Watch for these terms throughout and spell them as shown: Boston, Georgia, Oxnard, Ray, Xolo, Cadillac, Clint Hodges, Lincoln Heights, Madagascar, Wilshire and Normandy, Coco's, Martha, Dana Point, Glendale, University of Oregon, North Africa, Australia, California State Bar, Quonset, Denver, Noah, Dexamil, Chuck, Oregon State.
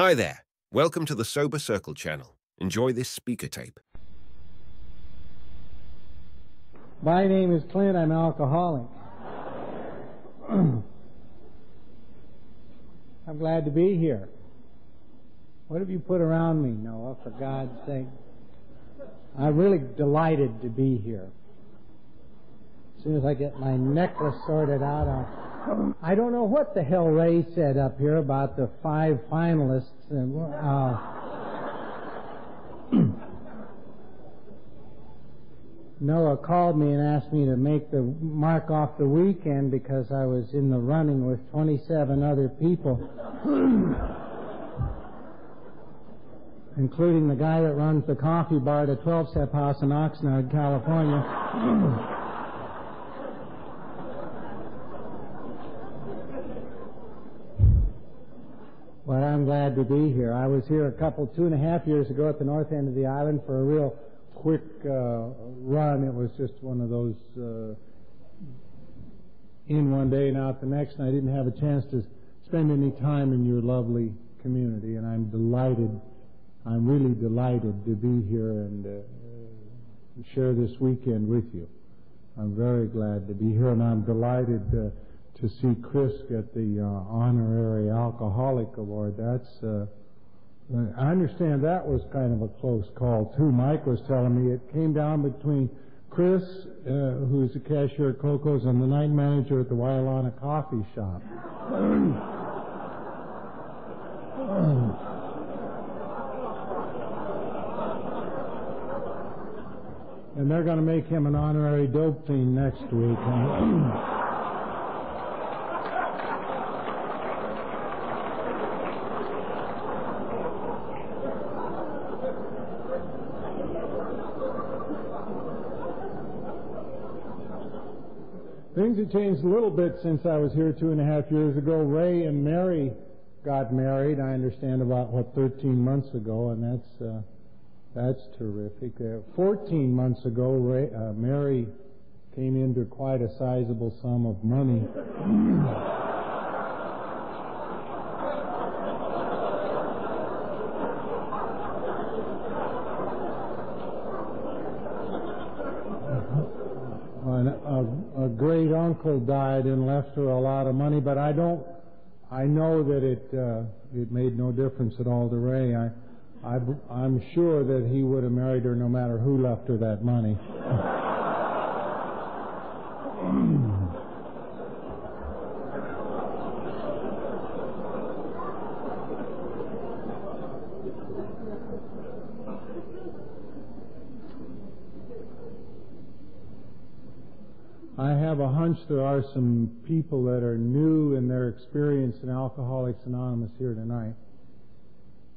Hi there. Welcome to the Sober Circle channel. Enjoy this speaker tape. My name is Clint. I'm an alcoholic. I'm glad to be here. What have you put around me, Noah, for God's sake? I'm really delighted to be here. As soon as I get my necklace sorted out, I don't know what the hell Ray said up here about the 5 finalists. And, Noah called me and asked me to make the mark off the weekend because I was in the running with 27 other people, including the guy that runs the coffee bar at a 12-step house in Oxnard, California. But I'm glad to be here. I was here two and a half years ago at the north end of the island for a real quick run. It was just one of those in one day and out the next, and I didn't have a chance to spend any time in your lovely community, and I'm delighted. I'm really delighted to be here and share this weekend with you. I'm very glad to be here, and I'm delighted to see Chris get the honorary alcoholic award. That's I understand that was kind of a close call too. Mike was telling me it came down between Chris, who's the cashier at Coco's, and the night manager at the Waialua coffee shop. And they're going to make him an honorary dope fiend next week. Huh? Things have changed a little bit since I was here 2.5 years ago. Ray and Mary got married, I understand, about, 13 months ago, and that's terrific. 14 months ago, Mary came into quite a sizable sum of money. A great uncle died and left her a lot of money, but I know that it made no difference at all to Ray. I'm sure that he would have married her no matter who left her that money. I have a hunch there are some people that are new in their experience in Alcoholics Anonymous here tonight.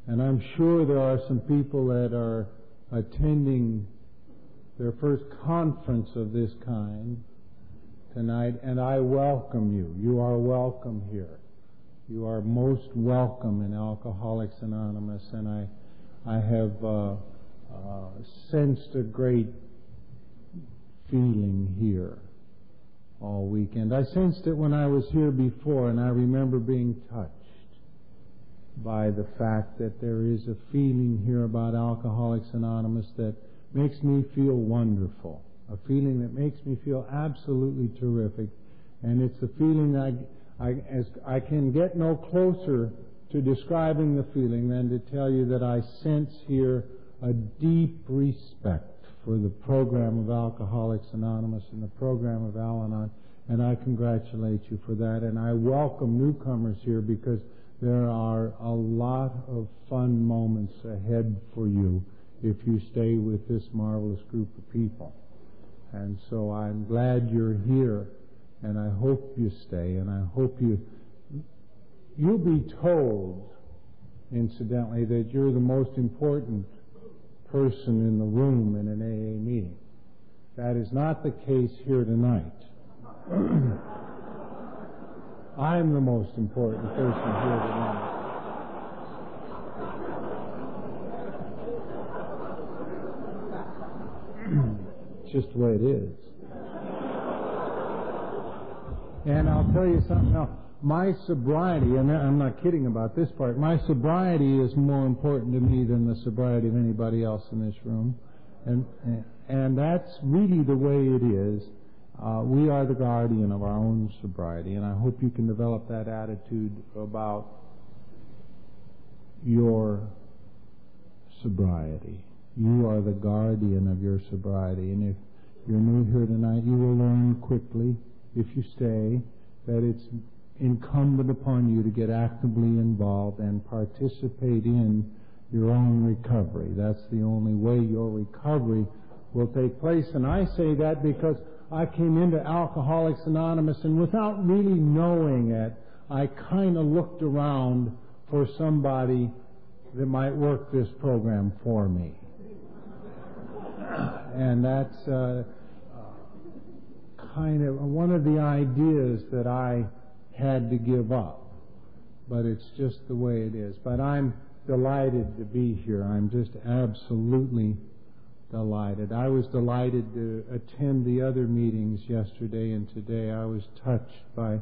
And I'm sure there are some people that are attending their first conference of this kind tonight, and I welcome you. You are welcome here. You are most welcome in Alcoholics Anonymous, and I have sensed a great feeling here all weekend. I sensed it when I was here before, and I remember being touched by the fact that there is a feeling here about Alcoholics Anonymous that makes me feel wonderful, a feeling that makes me feel absolutely terrific, and it's a feeling I can get no closer to describing the feeling than to tell you that I sense here a deep respect for the program of Alcoholics Anonymous and the program of Al-Anon, and I congratulate you for that, and I welcome newcomers here because there are a lot of fun moments ahead for you if you stay with this marvelous group of people. And so I'm glad you're here, and I hope you stay, and I hope you'll be told, incidentally, that you're the most important person in the room in an AA meeting. That is not the case here tonight. I'm the most important person here tonight. Just the way it is. And I'll tell you something else. my sobriety, and I'm not kidding about this part, my sobriety is more important to me than the sobriety of anybody else in this room. And that's really the way it is. We are the guardian of our own sobriety, and I hope you can develop that attitude about your sobriety. You are the guardian of your sobriety, and if you're new here tonight, you will learn quickly, if you stay, that it's incumbent upon you to get actively involved and participate in your own recovery. That's the only way your recovery will take place. And I say that because I came into Alcoholics Anonymous, and without really knowing it, I kind of looked around for somebody that might work this program for me. And that's kind of one of the ideas that I had to give up, but it's just the way it is. But I'm delighted to be here. I'm just absolutely delighted. I was delighted to attend the other meetings yesterday and today. I was touched by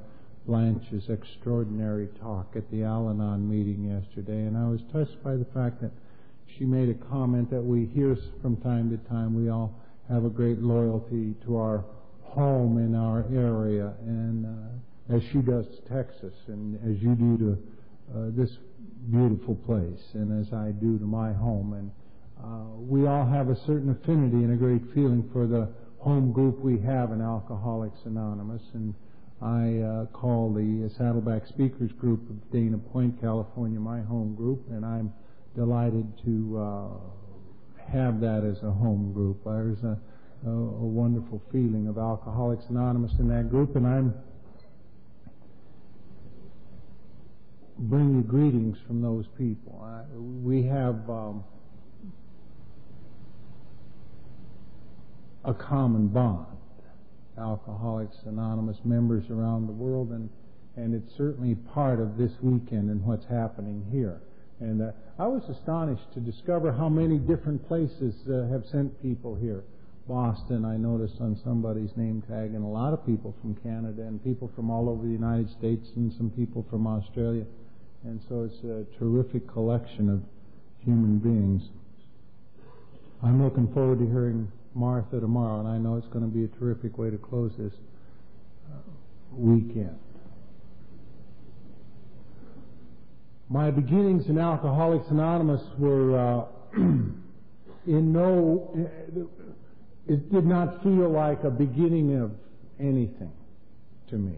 Blanche's extraordinary talk at the Al-Anon meeting yesterday, and I was touched by the fact that she made a comment that we hear from time to time. We all have a great loyalty to our home in our area, and as she does to Texas, and as you do to this beautiful place, and as I do to my home. And we all have a certain affinity and a great feeling for the home group we have in Alcoholics Anonymous. And I call the Saddleback Speakers Group of Dana Point, California, my home group, and I'm delighted to have that as a home group. There's a wonderful feeling of Alcoholics Anonymous in that group, and I'm bring you greetings from those people. We have a common bond, Alcoholics Anonymous members around the world, and it's certainly part of this weekend and what's happening here. And I was astonished to discover how many different places have sent people here. Boston, I noticed on somebody's name tag, and a lot of people from Canada, and people from all over the United States, and some people from Australia. And so it's a terrific collection of human beings. I'm looking forward to hearing Martha tomorrow, and I know it's going to be a terrific way to close this weekend. My beginnings in Alcoholics Anonymous were it did not feel like a beginning of anything to me.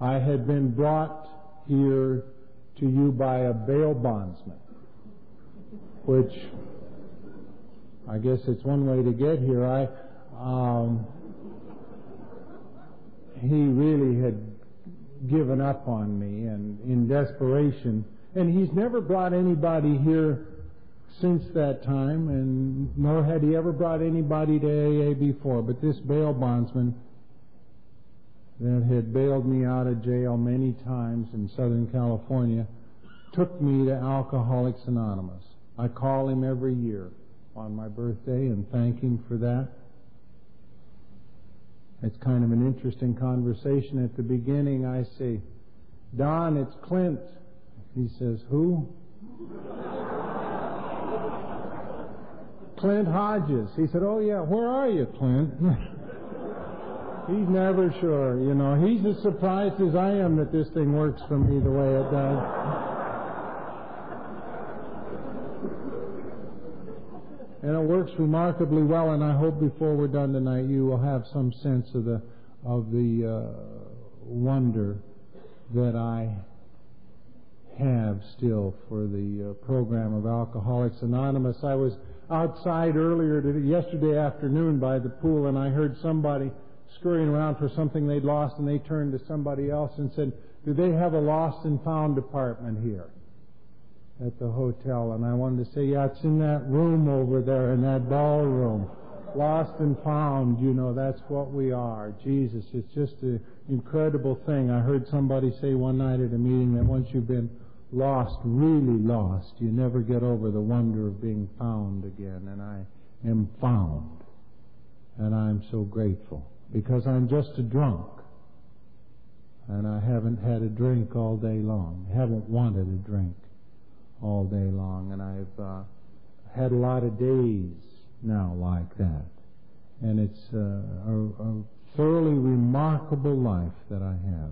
I had been brought here to you by a bail bondsman, which I guess it's one way to get here. He really had given up on me, and in desperation. And he's never brought anybody here since that time, and nor had he ever brought anybody to AA before. But this bail bondsman that had bailed me out of jail many times in Southern California took me to Alcoholics Anonymous. I call him every year on my birthday and thank him for that. It's kind of an interesting conversation. At the beginning, I say, "Don, it's Clint." He says, "Who?" "Clint Hodges." He said, "Oh, yeah, where are you, Clint?" He's never sure, you know. He's as surprised as I am that this thing works for me the way it does. And it works remarkably well, and I hope before we're done tonight you will have some sense of the wonder that I have still for the program of Alcoholics Anonymous. I was outside yesterday afternoon by the pool, and I heard somebody scurrying around for something they'd lost, and they turned to somebody else and said, "Do they have a lost and found department here at the hotel?" And I wanted to say, "Yeah, it's in that room over there in that ballroom." Lost and found, you know, that's what we are. Jesus, it's just an incredible thing. I heard somebody say one night at a meeting that once you've been lost, really lost, you never get over the wonder of being found again. And I am found, and I'm so grateful, because I'm just a drunk. and I haven't had a drink all day long. Haven't wanted a drink all day long, and I've had a lot of days now like that. And it's a thoroughly remarkable life that I have.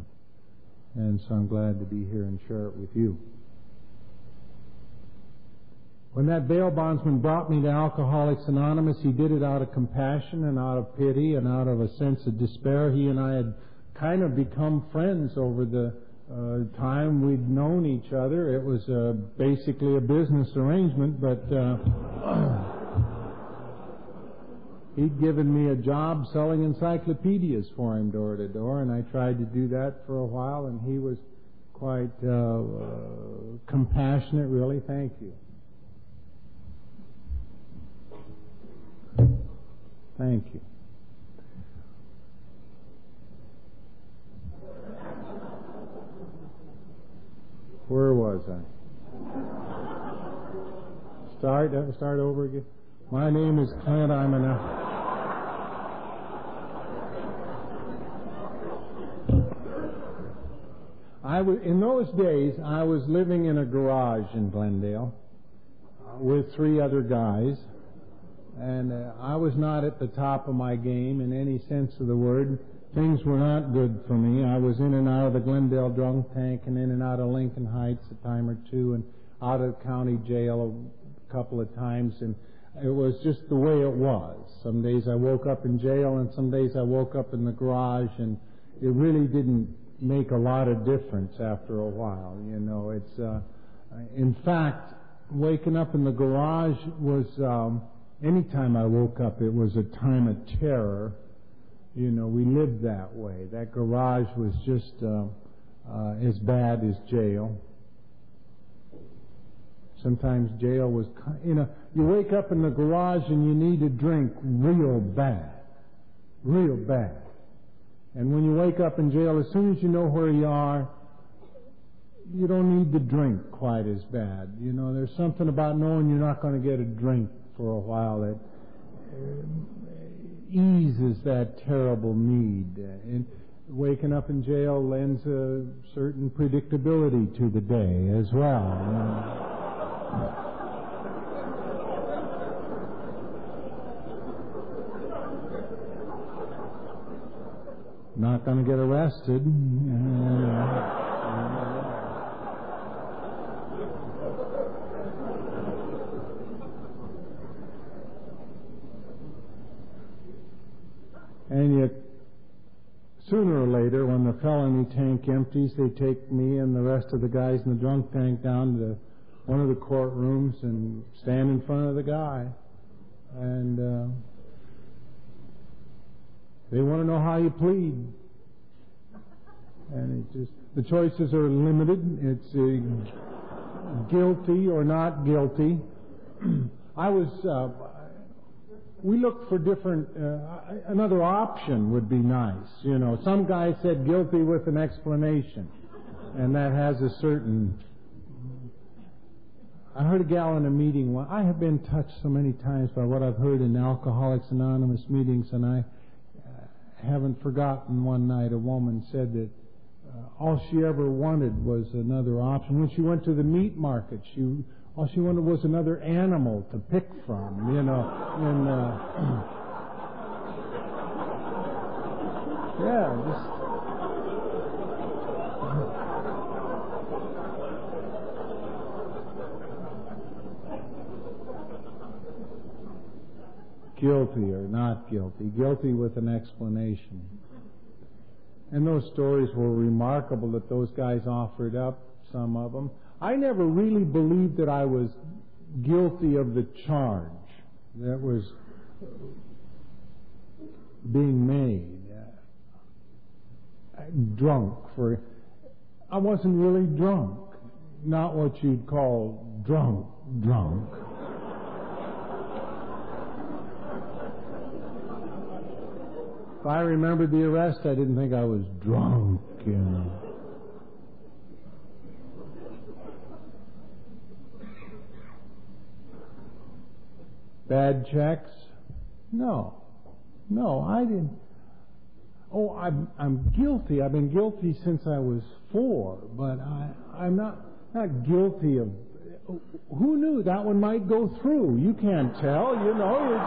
And so I'm glad to be here and share it with you. When that bail bondsman brought me to Alcoholics Anonymous, he did it out of compassion and out of pity and out of a sense of despair. He and I had kind of become friends over the time we'd known each other. It was basically a business arrangement, but he'd given me a job selling encyclopedias for him door to door, and I tried to do that for a while, and he was quite compassionate, really. Thank you. Thank you. Where was I? Start over again. My name is Clint. I'm an in those days, I was living in a garage in Glendale with three other guys, and I was not at the top of my game in any sense of the word. Things were not good for me. I was in and out of the Glendale drunk tank and in and out of Lincoln Heights a time or two and out of county jail a couple of times, and it was just the way it was. Some days I woke up in jail and some days I woke up in the garage, and it really didn't make a lot of difference after a while, you know. It's in fact, waking up in the garage was any time I woke up it was a time of terror. You know, we lived that way. That garage was just as bad as jail. Sometimes jail was, you know, you wake up in the garage and you need a drink real bad. Real bad. And when you wake up in jail, as soon as you know where you are, you don't need the drink quite as bad. You know, there's something about knowing you're not going to get a drink for a while that eases that terrible need. And waking up in jail lends a certain predictability to the day as well. You know? Not going to get arrested. And yet, sooner or later, when the felony tank empties, they take me and the rest of the guys in the drunk tank down to one of the courtrooms and stand in front of the guy. And they want to know how you plead. And it just, the choices are limited. It's guilty or not guilty. I was, we looked for different, another option would be nice. You know, some guy said guilty with an explanation. And that has a certain, I heard a gal in a meeting, well, I have been touched so many times by what I've heard in Alcoholics Anonymous meetings, and I haven't forgotten one night a woman said that all she ever wanted was another option. When she went to the meat market, all she wanted was another animal to pick from, you know. And, yeah, just... Guilty or not guilty, guilty with an explanation. And those stories were remarkable that those guys offered up, some of them. I never really believed that I was guilty of the charge that was being made. Drunk, for I wasn't really drunk. Not what you'd call drunk, drunk. If I remembered the arrest, I didn't think I was drunk, you know. Bad checks? No. No, I didn't. oh, I'm guilty. I've been guilty since I was 4, but I'm not guilty of. Who knew that one might go through? You can't tell, you know. It's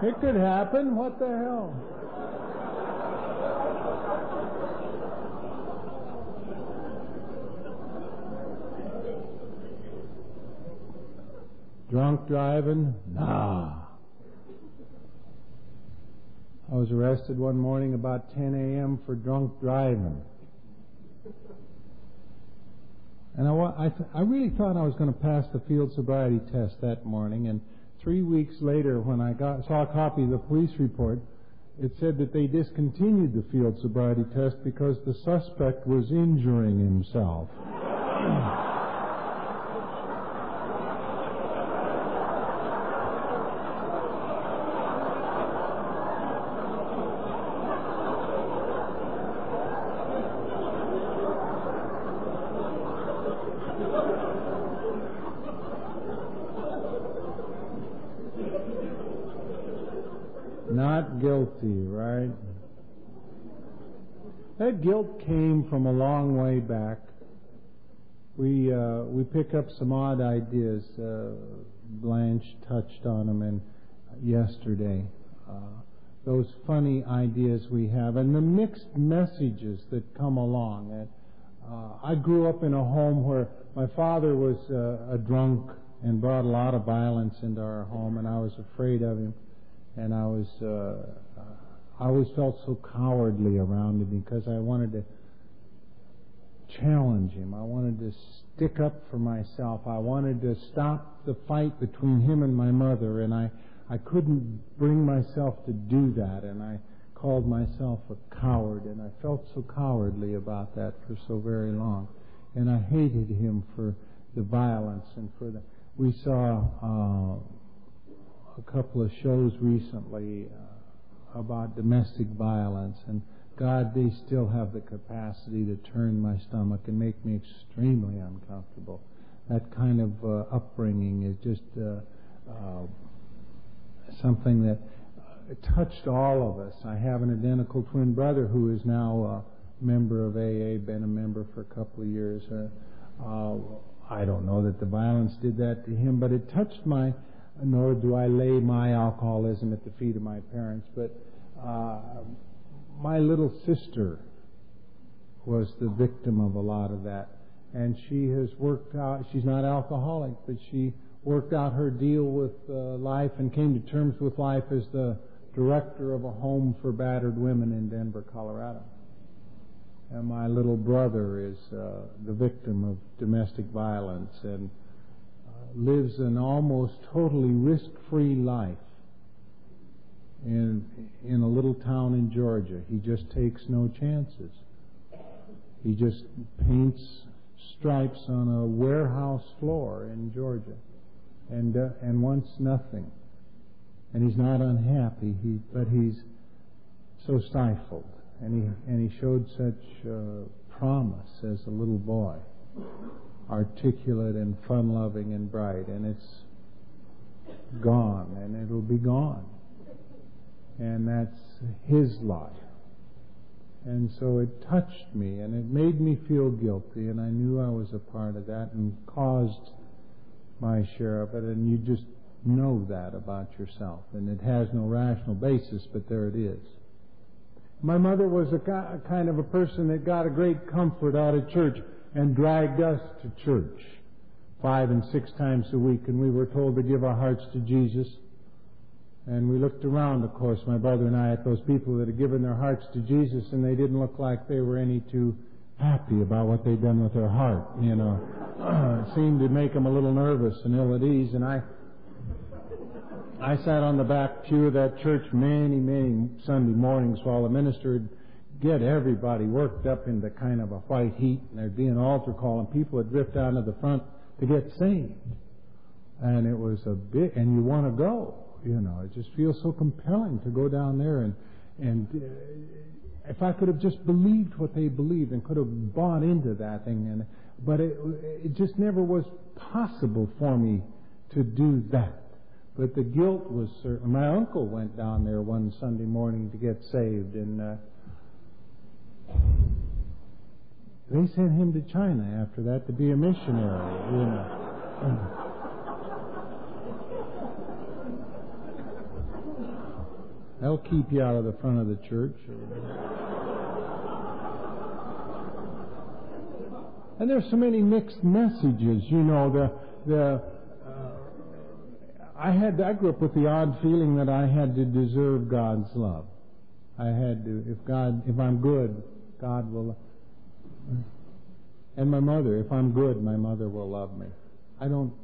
just shit. It could happen. What the hell? Drunk driving? Nah. I was arrested one morning about 10 a.m. for drunk driving. And I really thought I was going to pass the field sobriety test that morning. And 3 weeks later, when I saw a copy of the police report, it said that they discontinued the field sobriety test because the suspect was injuring himself. Guilty, right? That guilt came from a long way back. We pick up some odd ideas. Blanche touched on them yesterday. Those funny ideas we have and the mixed messages that come along. And, I grew up in a home where my father was a drunk and brought a lot of violence into our home, and I was afraid of him. And I always felt so cowardly around him because I wanted to challenge him. I wanted to stick up for myself. I wanted to stop the fight between him and my mother, and I couldn't bring myself to do that, and I called myself a coward, and I felt so cowardly about that for so very long. And I hated him for the violence and for the... We saw... a couple of shows recently about domestic violence, and God, they still have the capacity to turn my stomach and make me extremely uncomfortable. That kind of upbringing is just something that touched all of us. I have an identical twin brother who is now a member of AA, been a member for a couple of years. I don't know that the violence did that to him, but it touched my... Nor do I lay my alcoholism at the feet of my parents, but my little sister was the victim of a lot of that, and she has worked out, she's not alcoholic, but she worked out her deal with life and came to terms with life as the director of a home for battered women in Denver, Colorado. And my little brother is the victim of domestic violence and lives an almost totally risk-free life in a little town in Georgia. He just takes no chances. He just paints stripes on a warehouse floor in Georgia and wants nothing. And he's not unhappy, but he's so stifled. And he showed such promise as a little boy. Articulate and fun-loving and bright, and it's gone, and it'll be gone. And that's his life. And so it touched me, and it made me feel guilty, and I knew I was a part of that and caused my share of it, and you just know that about yourself, and it has no rational basis, but there it is. My mother was a kind of a person that got a great comfort out of church, and dragged us to church 5 and 6 times a week, and we were told to give our hearts to Jesus. And we looked around, of course, my brother and I, at those people that had given their hearts to Jesus, and they didn't look like they were any too happy about what they'd done with their heart, you know. It seemed to make them a little nervous and ill at ease, and I sat on the back pew of that church many, many Sunday mornings while the minister had get everybody worked up into kind of a white heat, and there'd be an altar call, and people would drift down to the front to get saved. And it was a big, and you want to go, you know. It just feels so compelling to go down there. And if I could have just believed what they believed and could have bought into that thing, but it just never was possible for me to do that. But the guilt was certain. My uncle went down there one Sunday morning to get saved, and they sent him to China after that to be a missionary, you know. They'll keep you out of the front of the church. And there's so many mixed messages, you know. I grew up with the odd feeling that I had to deserve God's love. I had to, if I'm good, God will. And my mother, if I'm good, my mother will love me. I don't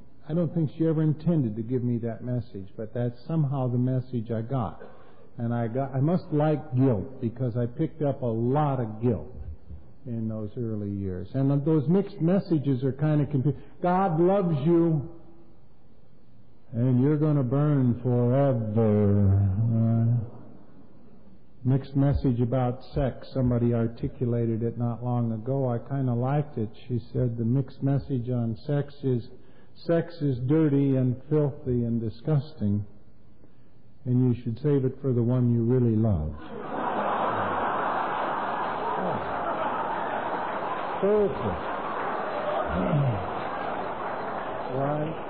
think she ever intended to give me that message, but that's somehow the message I got. And I must like guilt, because I picked up a lot of guilt in those early years. And those mixed messages are kind of confusing. God loves you, and you're going to burn forever. Mixed message about sex. Somebody articulated it not long ago. I kind of liked it. She said the mixed message on sex is dirty and filthy and disgusting, and you should save it for the one you really love. Filthy. Right?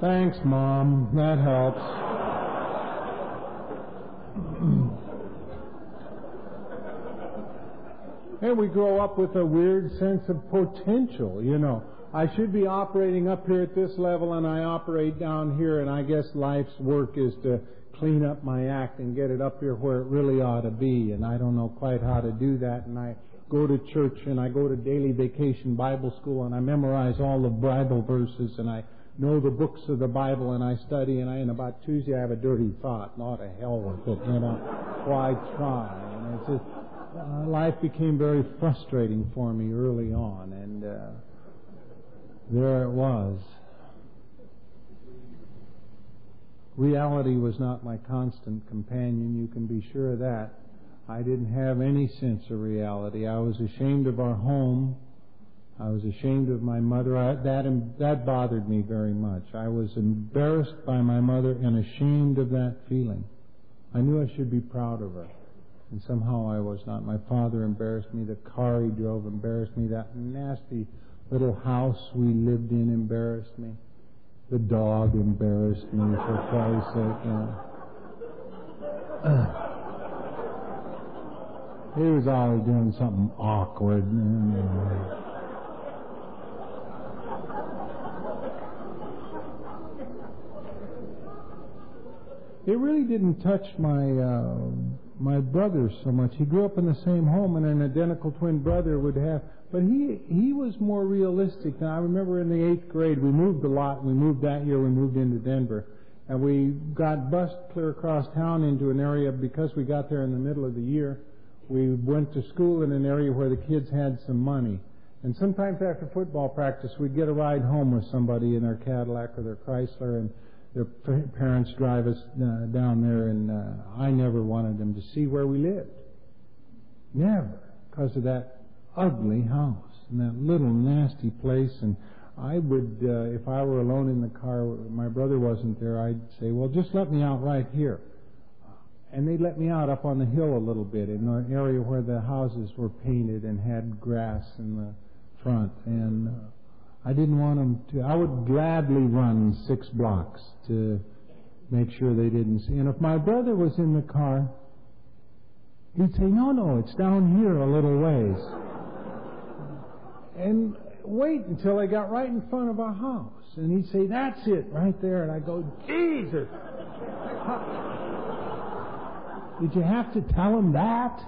Thanks, Mom. That helps. And we grow up with a weird sense of potential, you know. I should be operating up here at this level, and I operate down here, and I guess life's work is to clean up my act and get it up here where it really ought to be, and I don't know quite how to do that, and I go to church, and I go to daily vacation Bible school, and I memorize all the Bible verses, and I know the books of the Bible, and I study, and about Tuesday I have a dirty thought, and all to hell with it, you know, why try? And it's just, life became very frustrating for me early on, and there it was. Reality was not my constant companion, you can be sure of that. I didn't have any sense of reality. I was ashamed of our home. I was ashamed of my mother. That bothered me very much. I was embarrassed by my mother and ashamed of that feeling. I knew I should be proud of her, and somehow I was not. My father embarrassed me. The car he drove embarrassed me. That nasty little house we lived in embarrassed me. The dog embarrassed me, for Christ's sake. He was always doing something awkward. It really didn't touch my brother so much. He grew up in the same home, and an identical twin brother would have. But he was more realistic. Now, I remember in the 8th grade, we moved a lot. We moved that year. We moved into Denver. And we got bused clear across town into an area, because we got there in the middle of the year. We went to school in an area where the kids had some money. And sometimes after football practice, we'd get a ride home with somebody in their Cadillac or their Chrysler, and their parents drive us down there, and I never wanted them to see where we lived. Never, because of that ugly house and that little nasty place. And I would, if I were alone in the car, my brother wasn't there, I'd say, well, just let me out right here. And they'd let me out up on the hill a little bit, in an area where the houses were painted and had grass in the front. And I didn't want them to. I would gladly run 6 blocks to make sure they didn't see. And if my brother was in the car, he'd say, no, it's down here a little ways. And wait until I got right in front of our house. And he'd say, that's it, right there. And I'd go, Jesus! Did you have to tell him that?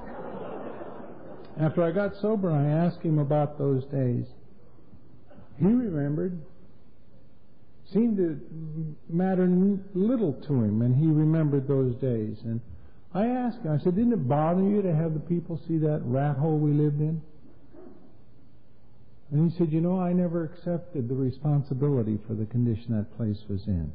After I got sober, I asked him about those days. He remembered. Seemed to matter little to him, and he remembered those days. And I asked him, I said, didn't it bother you to have the people see that rat hole we lived in? And he said, you know, I never accepted the responsibility for the condition that place was in.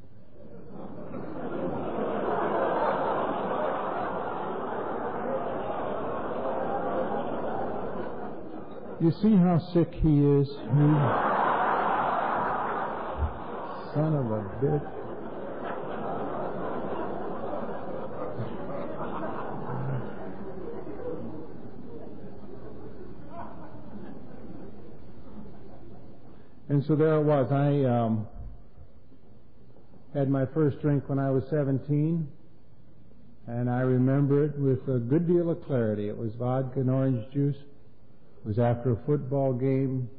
You see how sick he is? Son of a bitch. And so there it was. I had my first drink when I was 17, and I remember it with a good deal of clarity. It was vodka and orange juice. It was after a football game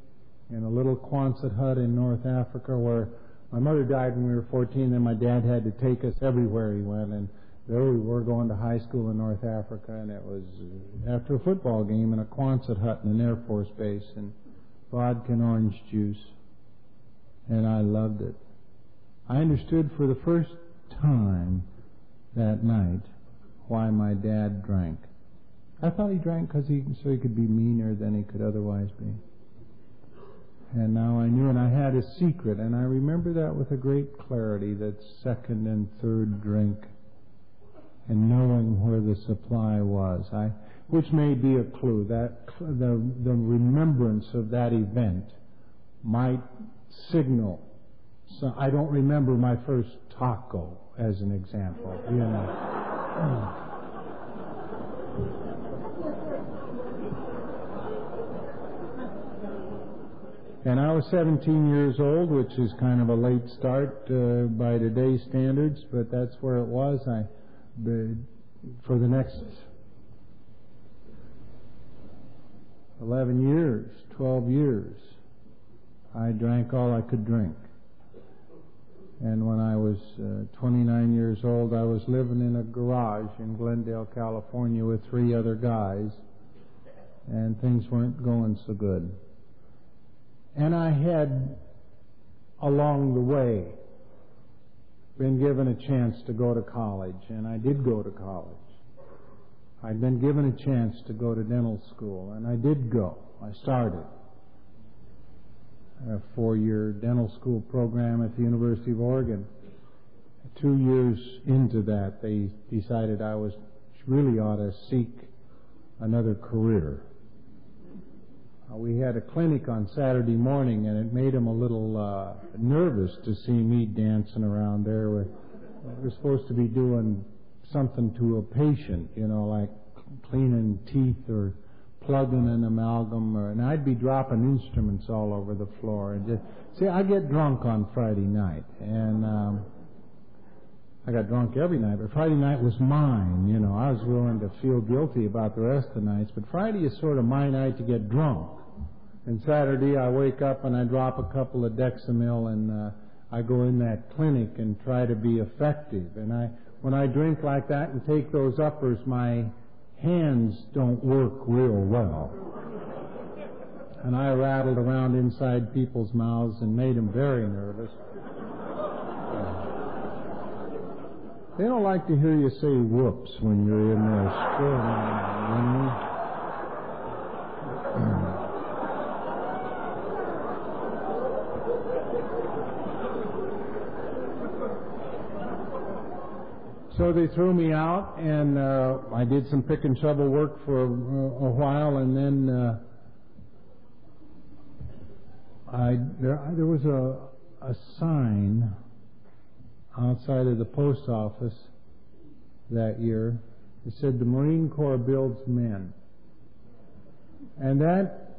in a little Quonset hut in North Africa where my mother died when we were 14, and my dad had to take us everywhere he went, and there we were going to high school in North Africa, and it was after a football game in a Quonset hut in an Air Force base, and vodka and orange juice, and I loved it. I understood for the first time that night why my dad drank. I thought he drank so he could be meaner than he could otherwise be. And now I knew, and I had a secret, and I remember that with a great clarity, that second and third drink, and knowing where the supply was. Which may be a clue, that the remembrance of that event might signal. So I don't remember my first taco as an example, you know. And I was 17 years old, which is kind of a late start by today's standards, but that's where it was. For the next 11 years, 12 years, I drank all I could drink. And when I was 29 years old, I was living in a garage in Glendale, California with 3 other guys, and things weren't going so good. And I had, along the way, been given a chance to go to college, and I did go to college. I'd been given a chance to go to dental school, and I did go. I started a 4-year dental school program at the University of Oregon. 2 years into that, they decided I was really ought to seek another career. We had a clinic on Saturday morning, and it made them a little nervous to see me dancing around there. We're supposed to be doing something to a patient, you know, like cleaning teeth or plugging an amalgam, and I'd be dropping instruments all over the floor. And just, see, I get drunk on Friday night, and I got drunk every night, but Friday night was mine, you know. I was willing to feel guilty about the rest of the nights, but Friday is sort of my night to get drunk. And Saturday I wake up and I drop a couple of Dexamil, and I go in that clinic and try to be effective. And when I drink like that and take those uppers, my hands don't work real well. And I rattled around inside people's mouths and made them very nervous. They don't like to hear you say whoops when you're in their school. You know? So they threw me out, and I did some pick and shovel work for a while, and then there was a sign outside of the post office that year. It said, "The Marine Corps builds men." And that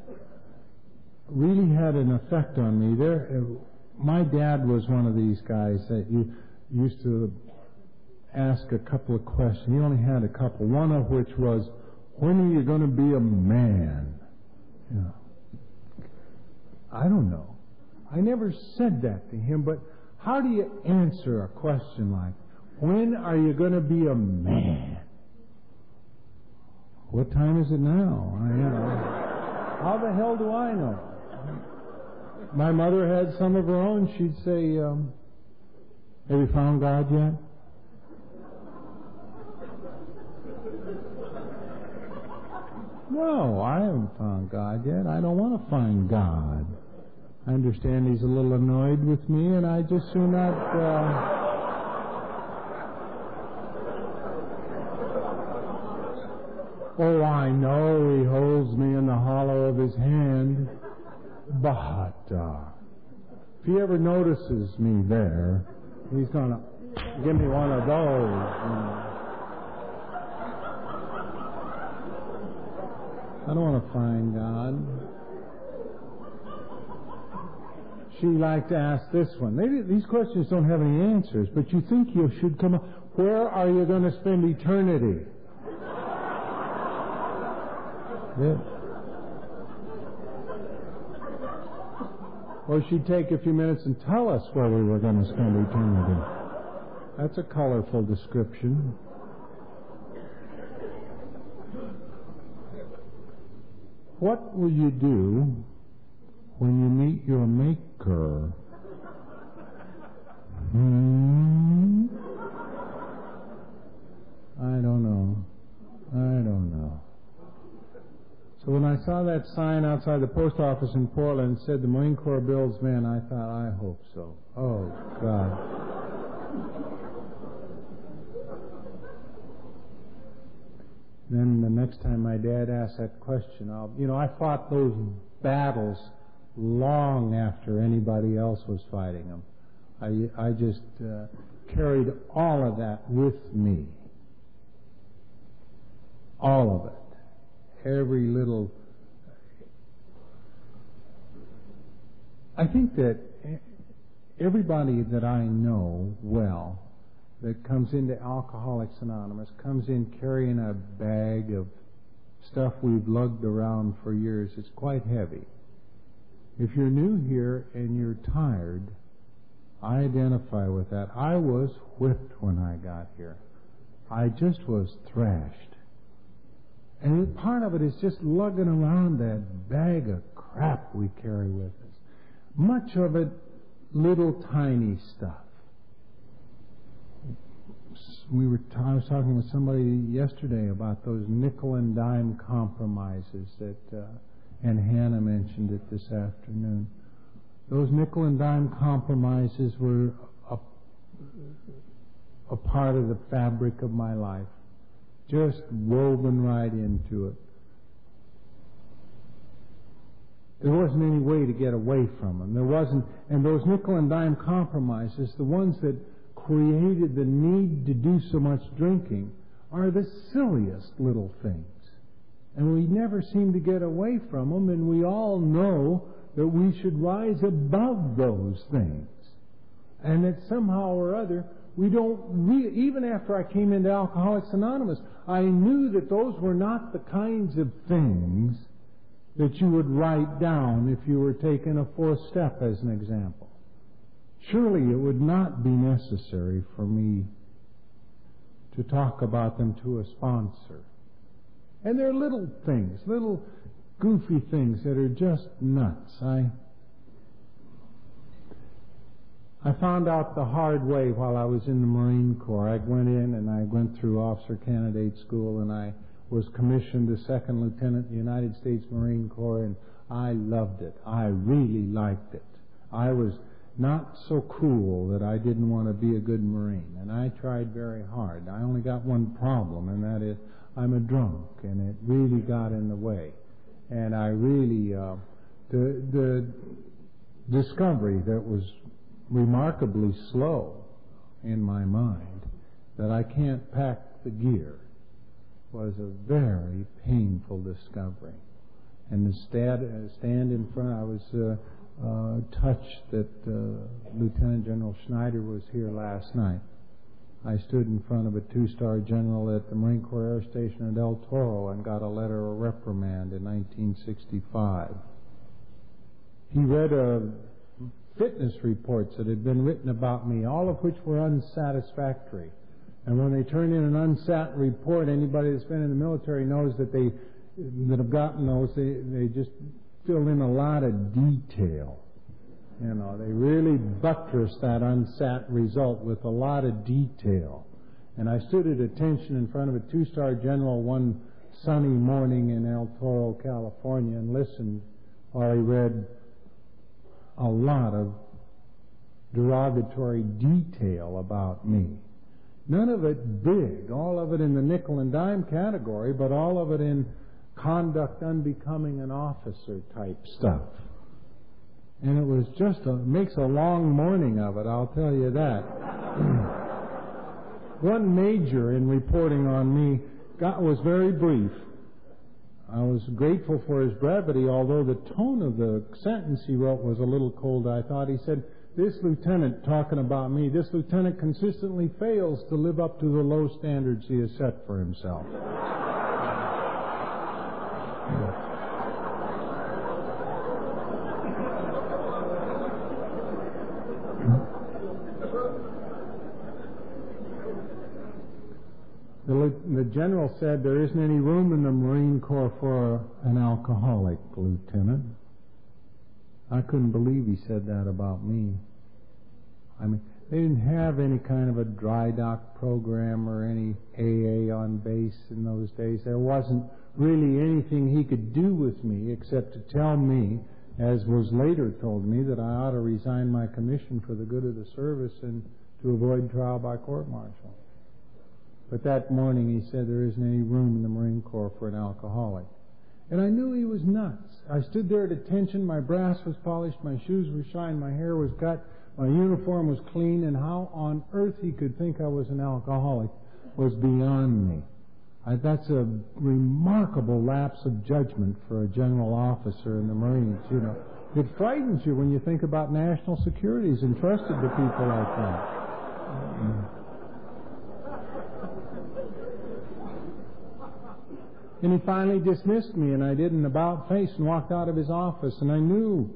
really had an effect on me. My dad was one of these guys that you used to ask a couple of questions. He only had a couple, one of which was, "When are you going to be a man?" You know, I don't know. I never said that to him, but how do you answer a question like, "When are you going to be a man?" What time is it now? How the hell do I know? My mother had some of her own. She'd say, "Have you found God yet?" "No, I haven't found God yet. I don't want to find God. I understand he's a little annoyed with me, and I just do not... Oh, I know he holds me in the hollow of his hand, but if he ever notices me there, he's going to give me one of those. I don't want to find God. She liked to ask this one. These questions don't have any answers, but you think you should come up. Where are you going to spend eternity? Yeah. Or she'd take a few minutes and tell us where we were going to spend eternity. That's a colorful description. What will you do when you meet your maker? I don't know. So when I saw that sign outside the post office in Portland, it said the Marine Corps builds men, I thought, I hope so. Oh, God. Then the next time my dad asked that question, I fought those battles long after anybody else was fighting them. I just carried all of that with me. All of it. Every little... I think that everybody that I know well that comes into Alcoholics Anonymous comes in carrying a bag of stuff we've lugged around for years. It's quite heavy. If you're new here and you're tired, I identify with that. I was whipped when I got here. I just was thrashed. And part of it is just lugging around that bag of crap we carry with us. Much of it, little tiny stuff. I was talking with somebody yesterday about those nickel and dime compromises that, and Hannah mentioned it this afternoon. Those nickel and dime compromises were a part of the fabric of my life, just woven right into it. There wasn't any way to get away from them. There wasn't, and those nickel and dime compromises, the ones that created the need to do so much drinking, are the silliest little things. And we never seem to get away from them, and we all know that we should rise above those things. And that somehow or other, we don't really, even after I came into Alcoholics Anonymous, I knew that those were not the kinds of things that you would write down if you were taking a fourth step, as an example. Surely it would not be necessary for me to talk about them to a sponsor. And they're little things, little goofy things that are just nuts. I found out the hard way while I was in the Marine Corps. I went in and I went through officer candidate school, and I was commissioned a second lieutenant in the United States Marine Corps, and I loved it. I really liked it. I was not so cool that I didn't want to be a good Marine, and I tried very hard. I only got one problem, and that is I'm a drunk, and it really got in the way. And I really, the discovery that was remarkably slow in my mind, that I can't pack the gear, was a very painful discovery. And to stand in front, I was... touched that Lieutenant General Schneider was here last night. I stood in front of a two-star general at the Marine Corps Air Station at El Toro and got a letter of reprimand in 1965. He read fitness reports that had been written about me, all of which were unsatisfactory. And when they turn in an unsat report, anybody that's been in the military knows that they just filled in a lot of detail. They really buttressed that unsat result with a lot of detail. And I stood at attention in front of a two-star general one sunny morning in El Toro, California, and listened while he read a lot of derogatory detail about me. None of it big, all of it in the nickel and dime category, but all of it in conduct unbecoming an officer type stuff. And it was just makes a long morning of it, I'll tell you that. One major in reporting on me was very brief. I was grateful for his brevity, although the tone of the sentence he wrote was a little cold, I thought. He said, "This lieutenant," talking about me, "this lieutenant consistently fails to live up to the low standards he has set for himself." The general said, "There isn't any room in the Marine Corps for an alcoholic lieutenant." I couldn't believe he said that about me. I mean, they didn't have any kind of a dry dock program or any AA on base in those days. There wasn't really anything he could do with me except to tell me, as was later told me, that I ought to resign my commission for the good of the service and to avoid trial by court-martial. But that morning he said, "There isn't any room in the Marine Corps for an alcoholic." And I knew he was nuts. I stood there at attention. My brass was polished. My shoes were shined. My hair was cut. My uniform was clean. And how on earth he could think I was an alcoholic was beyond me. That's a remarkable lapse of judgment for a general officer in the Marines, you know. It frightens you when you think about national securities entrusted to people like that. And he finally dismissed me, and I did an about-face and walked out of his office, and I knew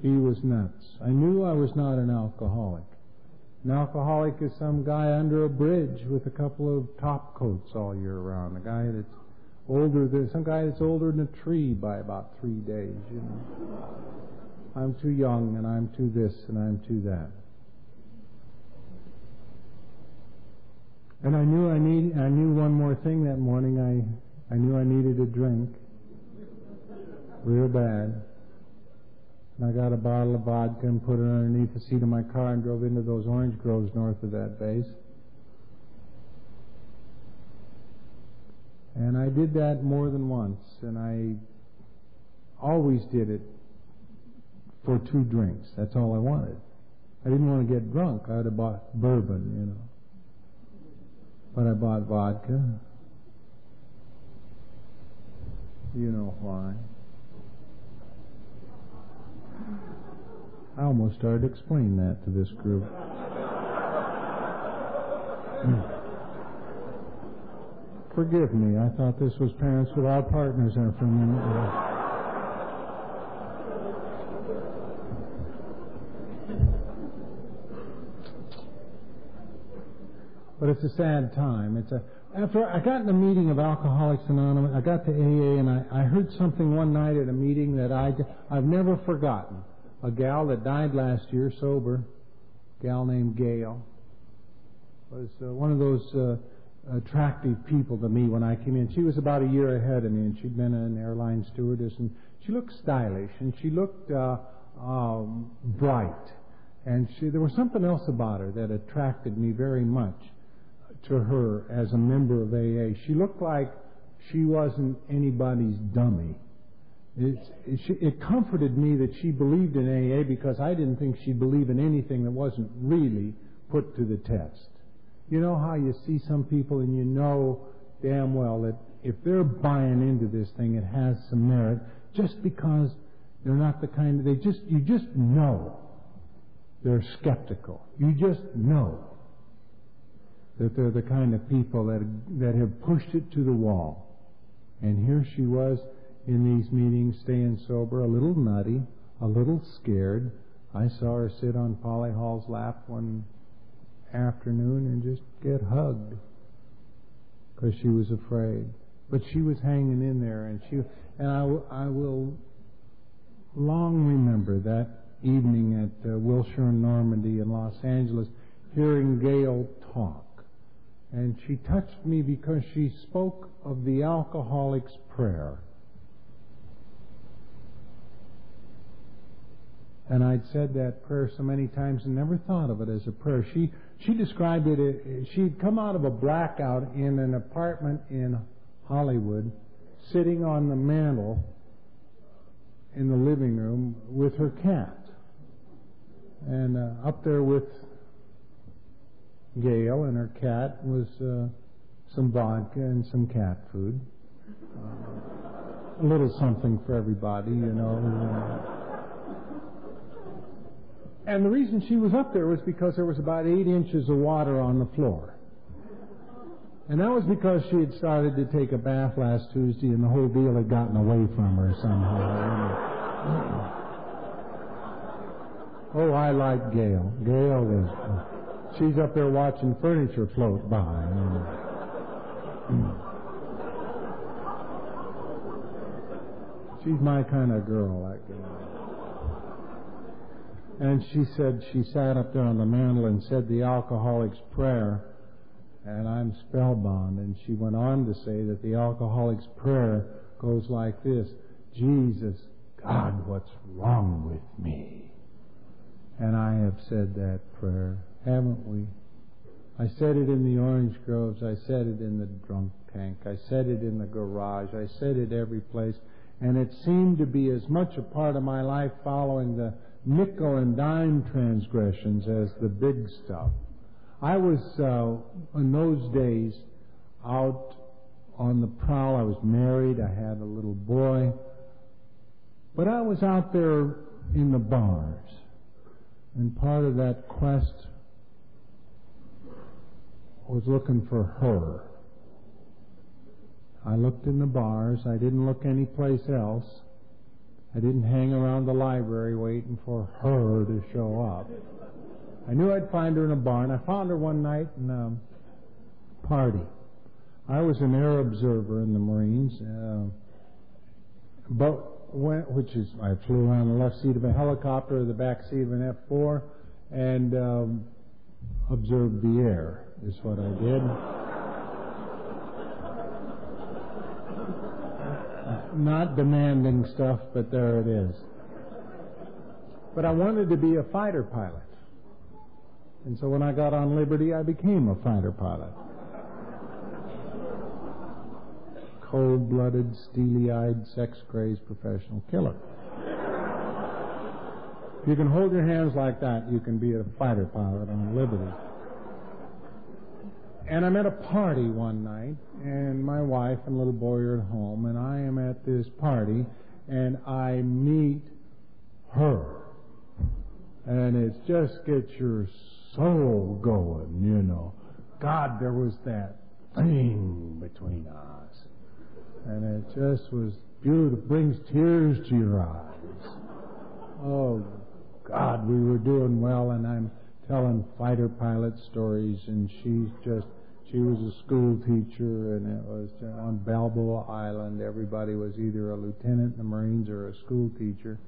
he was nuts. I knew I was not an alcoholic. An alcoholic is some guy under a bridge with a couple of top coats all year round, a guy that's older than, some guy that's older than a tree by about 3 days, you know. I'm too young, and I'm too this, and I'm too that. And I knew I knew one more thing that morning. I knew I needed a drink, real bad. And I got a bottle of vodka and put it underneath the seat of my car and drove into those orange groves north of that base. And I did that more than once, and I always did it for 2 drinks. That's all I wanted. I didn't want to get drunk. I would have bought bourbon, you know. But I bought vodka. You know why. I almost started to explain that to this group. Forgive me, I thought this was Parents Without Partners there for a minute. But it's a sad time. After I got in a meeting of Alcoholics Anonymous, I got to AA, and I heard something one night at a meeting that I've never forgotten. A gal that died last year, sober, a gal named Gail, was one of those attractive people to me when I came in. She was about a year ahead of me, and she'd been an airline stewardess, and she looked stylish, and she looked bright. And there was something else about her that attracted me very much to her as a member of AA. She looked like she wasn't anybody's dummy. It comforted me that she believed in AA, because I didn't think she'd believe in anything that wasn't really put to the test. You know how you see some people and you know damn well that if they're buying into this thing, it has some merit, just because they're not the kind of, you just know they're skeptical. You just know that they're the kind of people that have pushed it to the wall. And here she was in these meetings, staying sober, a little nutty, a little scared. I saw her sit on Polly Hall's lap one afternoon and just get hugged because she was afraid. But she was hanging in there, and I will long remember that evening at Wilshire and Normandy in Los Angeles, hearing Gail talk. And she touched me because she spoke of the alcoholic's prayer. and I'd said that prayer so many times and never thought of it as a prayer. She described it as she'd come out of a blackout in an apartment in Hollywood, sitting on the mantel in the living room with her cat, and up there with Gail and her cat was some vodka and some cat food, a little something for everybody, you know. And the reason she was up there was because there was about 8 inches of water on the floor. And that was because she had started to take a bath last Tuesday and the whole deal had gotten away from her somehow. Oh, I like Gail. Gail is... she's up there watching furniture float by. She's my kind of girl, that Gail. And she said she sat up there on the mantel and said the Alcoholic's Prayer, and I'm spellbound. And she went on to say that the Alcoholic's Prayer goes like this: Jesus, God, what's wrong with me? And I have said that prayer, haven't we? I said it in the orange groves. I said it in the drunk tank. I said it in the garage. I said it every place. And it seemed to be as much a part of my life following the nickel and dime transgressions as the big stuff. I was, in those days, out on the prowl. I was married. I had a little boy. But I was out there in the bars. And part of that quest was looking for her. I looked in the bars. I didn't look anyplace else. I didn't hang around the library waiting for her to show up. I knew I'd find her in a barn. I found her one night in a party. I was an air observer in the Marines, I flew around the left seat of a helicopter, the back seat of an F-4, and observed the air is what I did. Not demanding stuff, but there it is. But I wanted to be a fighter pilot. And so when I got on Liberty, I became a fighter pilot. Cold-blooded, steely-eyed, sex-crazed professional killer. If you can hold your hands like that, you can be a fighter pilot on Liberty. And I'm at a party one night, and my wife and little boy are at home, and I am at this party, and I meet her. And it just gets your soul going, you know. God, there was that thing between us. And it just was beautiful. It brings tears to your eyes. Oh, God, we were doing well, and I'm telling fighter pilot stories, and she was a school teacher, and it was on Balboa Island. Everybody was either a lieutenant in the Marines or a school teacher,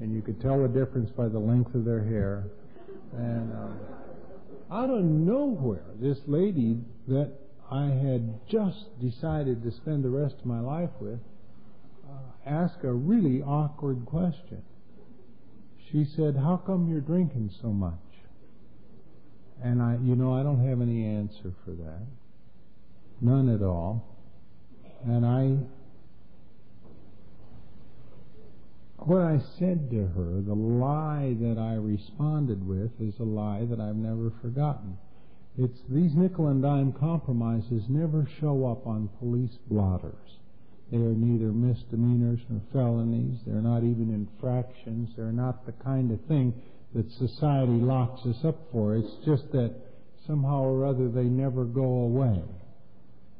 and you could tell the difference by the length of their hair. And out of nowhere, this lady that I had just decided to spend the rest of my life with asked a really awkward question. She said, "How come you're drinking so much?" And I don't have any answer for that. None at all. And what I said to her, the lie that I responded with is a lie that I've never forgotten. It's these nickel and dime compromises never show up on police blotters. They are neither misdemeanors nor felonies. They're not even infractions. They're not the kind of thing that society locks us up for. It's just that somehow or other they never go away.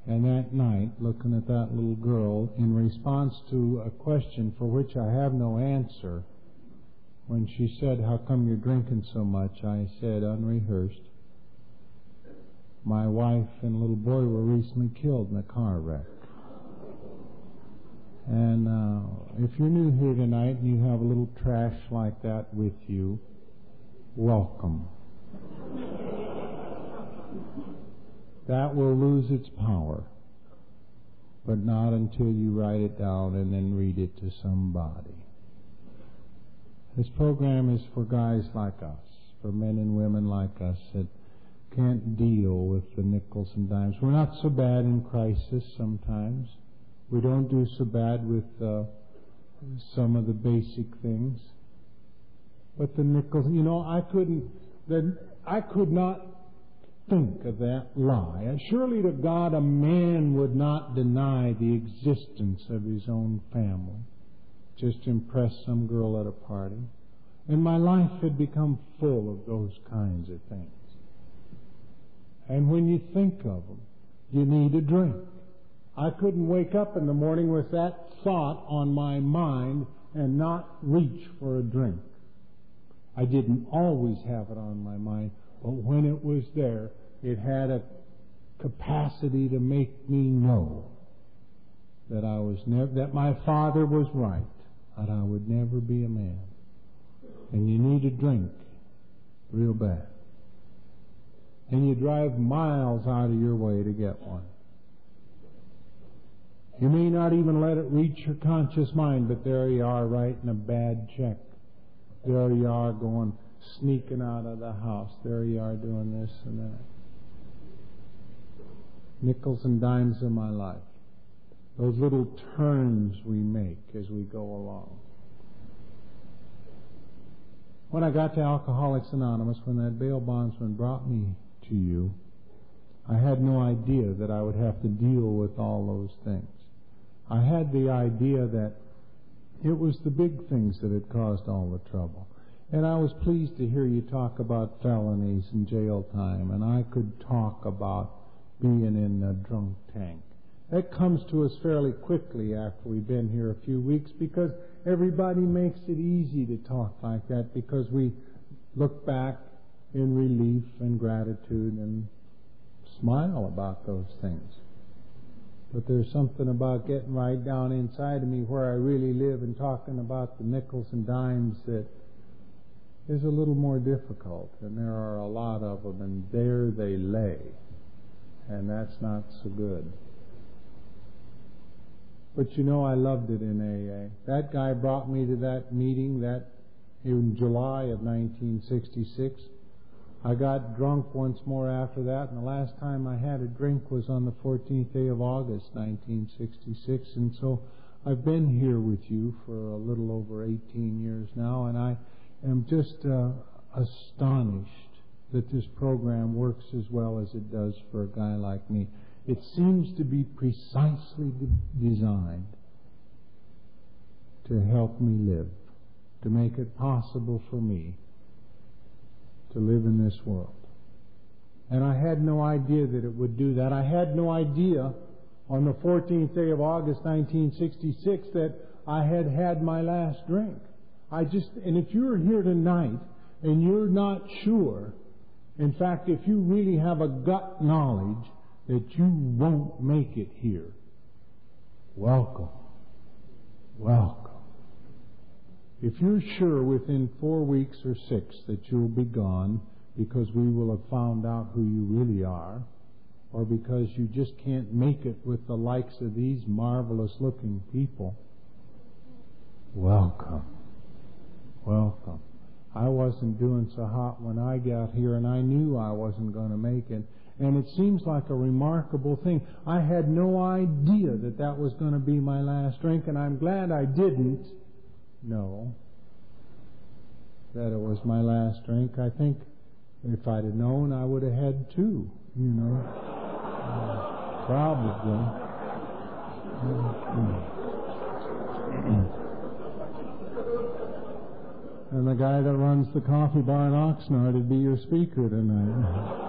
And that night, looking at that little girl, in response to a question for which I have no answer, when she said, "How come you're drinking so much?" I said, unrehearsed, "My wife and little boy were recently killed in a car wreck. And if you're new here tonight and you have a little trash like that with you, welcome. That will lose its power, but not until you write it down and then read it to somebody." This program is for guys like us, for men and women like us that can't deal with the nickels and dimes. We're not so bad in crisis sometimes. We don't do so bad with some of the basic things. But the nickels, you know, I could not think of that lie. Surely to God a man would not deny the existence of his own family just to impress some girl at a party. And my life had become full of those kinds of things. And when you think of them, you need a drink. I couldn't wake up in the morning with that thought on my mind and not reach for a drink. I didn't always have it on my mind, but when it was there, it had a capacity to make me know that I was that my father was right, that I would never be a man. And you need a drink real bad. And you drive miles out of your way to get one. You may not even let it reach your conscious mind, but there you are writing a bad check. There you are going sneaking out of the house. There you are doing this and that. Nickels and dimes in my life. Those little turns we make as we go along. When I got to Alcoholics Anonymous, when that bail bondsman brought me to you, I had no idea that I would have to deal with all those things. I had the idea that it was the big things that had caused all the trouble. And I was pleased to hear you talk about felonies and jail time, and I could talk about being in a drunk tank. That comes to us fairly quickly after we've been here a few weeks, because everybody makes it easy to talk like that, because we look back in relief and gratitude and smile about those things. But there's something about getting right down inside of me where I really live and talking about the nickels and dimes that is a little more difficult, and there are a lot of them, and there they lay, and that's not so good. But you know, I loved it in AA. That guy brought me to that meeting that in July of 1966. I got drunk once more after that, and the last time I had a drink was on the 14th day of August, 1966. And so I've been here with you for a little over 18 years now, and I am just astonished that this program works as well as it does for a guy like me. It seems to be precisely designed to help me live, to make it possible for me to live in this world. And I had no idea that it would do that. I had no idea on the 14th day of August, 1966, that I had had my last drink. And if you're here tonight and you're not sure, in fact, if you really have a gut knowledge that you won't make it here, welcome. Welcome. If you're sure within 4 weeks or 6 that you'll be gone because we will have found out who you really are, or because you just can't make it with the likes of these marvelous-looking people, welcome. Welcome. I wasn't doing so hot when I got here, and I knew I wasn't going to make it. And it seems like a remarkable thing. I had no idea that that was going to be my last drink, and I'm glad I didn't know that it was my last drink. I think if I'd have known, I would have had 2, you know. Probably. And the guy that runs the coffee bar in Oxnard would be your speaker tonight.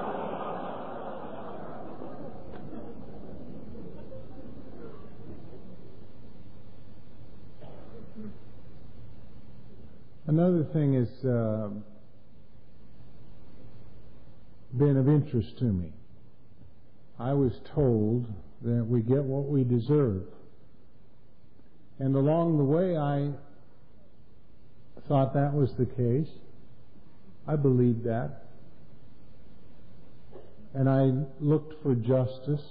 Another thing has been of interest to me. I was told that we get what we deserve. And along the way, I thought that was the case. I believed that. And I looked for justice.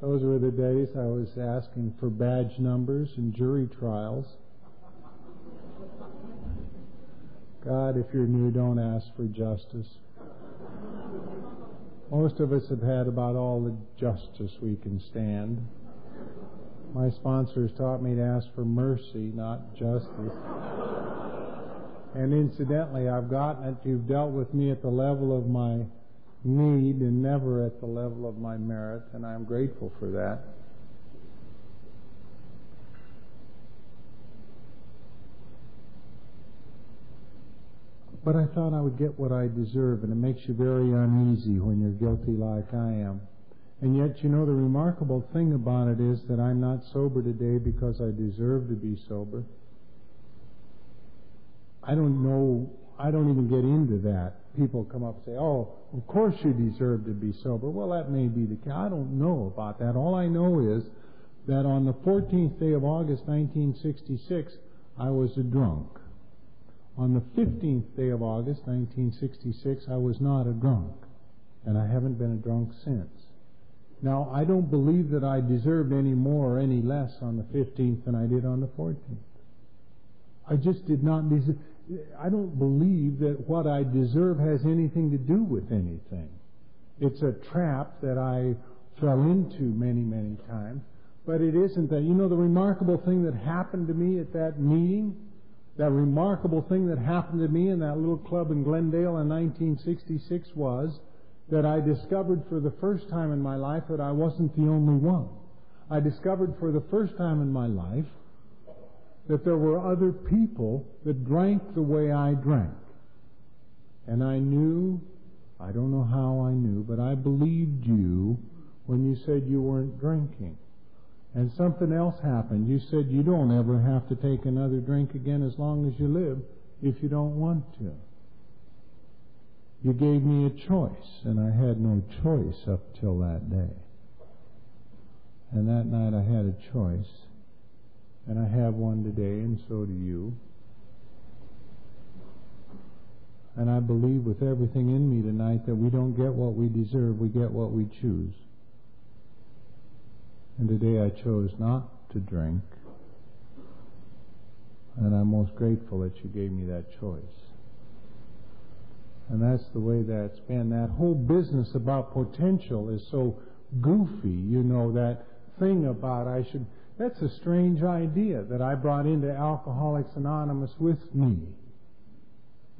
Those were the days I was asking for badge numbers and jury trials. God, if you're new, don't ask for justice. Most of us have had about all the justice we can stand. My sponsors taught me to ask for mercy, not justice. And incidentally, I've gotten it. You've dealt with me at the level of my need and never at the level of my merit, and I'm grateful for that. But I thought I would get what I deserve, and it makes you very uneasy when you're guilty like I am. And yet, you know, the remarkable thing about it is that I'm not sober today because I deserve to be sober. I don't know, I don't even get into that. People come up and say, oh, of course you deserve to be sober. Well, that may be the case. I don't know about that. All I know is that on the 14th day of August, 1966, I was a drunk. On the 15th day of August, 1966, I was not a drunk, and I haven't been a drunk since. Now, I don't believe that I deserved any more or any less on the 15th than I did on the 14th. I just did not deserve. I don't believe that what I deserve has anything to do with anything. It's a trap that I fell into many, many times, but it isn't that. You know, the remarkable thing that happened to me at that meeting, that remarkable thing that happened to me in that little club in Glendale in 1966 was that I discovered for the first time in my life that I wasn't the only one. I discovered for the first time in my life that there were other people that drank the way I drank. And I knew, I don't know how I knew, but I believed you when you said you weren't drinking. And something else happened. You said you don't ever have to take another drink again as long as you live if you don't want to. You gave me a choice, and I had no choice up till that day. And that night I had a choice, and I have one today, and so do you. And I believe with everything in me tonight that we don't get what we deserve, we get what we choose. And today I chose not to drink, and I'm most grateful that you gave me that choice. And that's the way that's been. That whole business about potential is so goofy, you know, that thing about I should... That's a strange idea that I brought into Alcoholics Anonymous with me.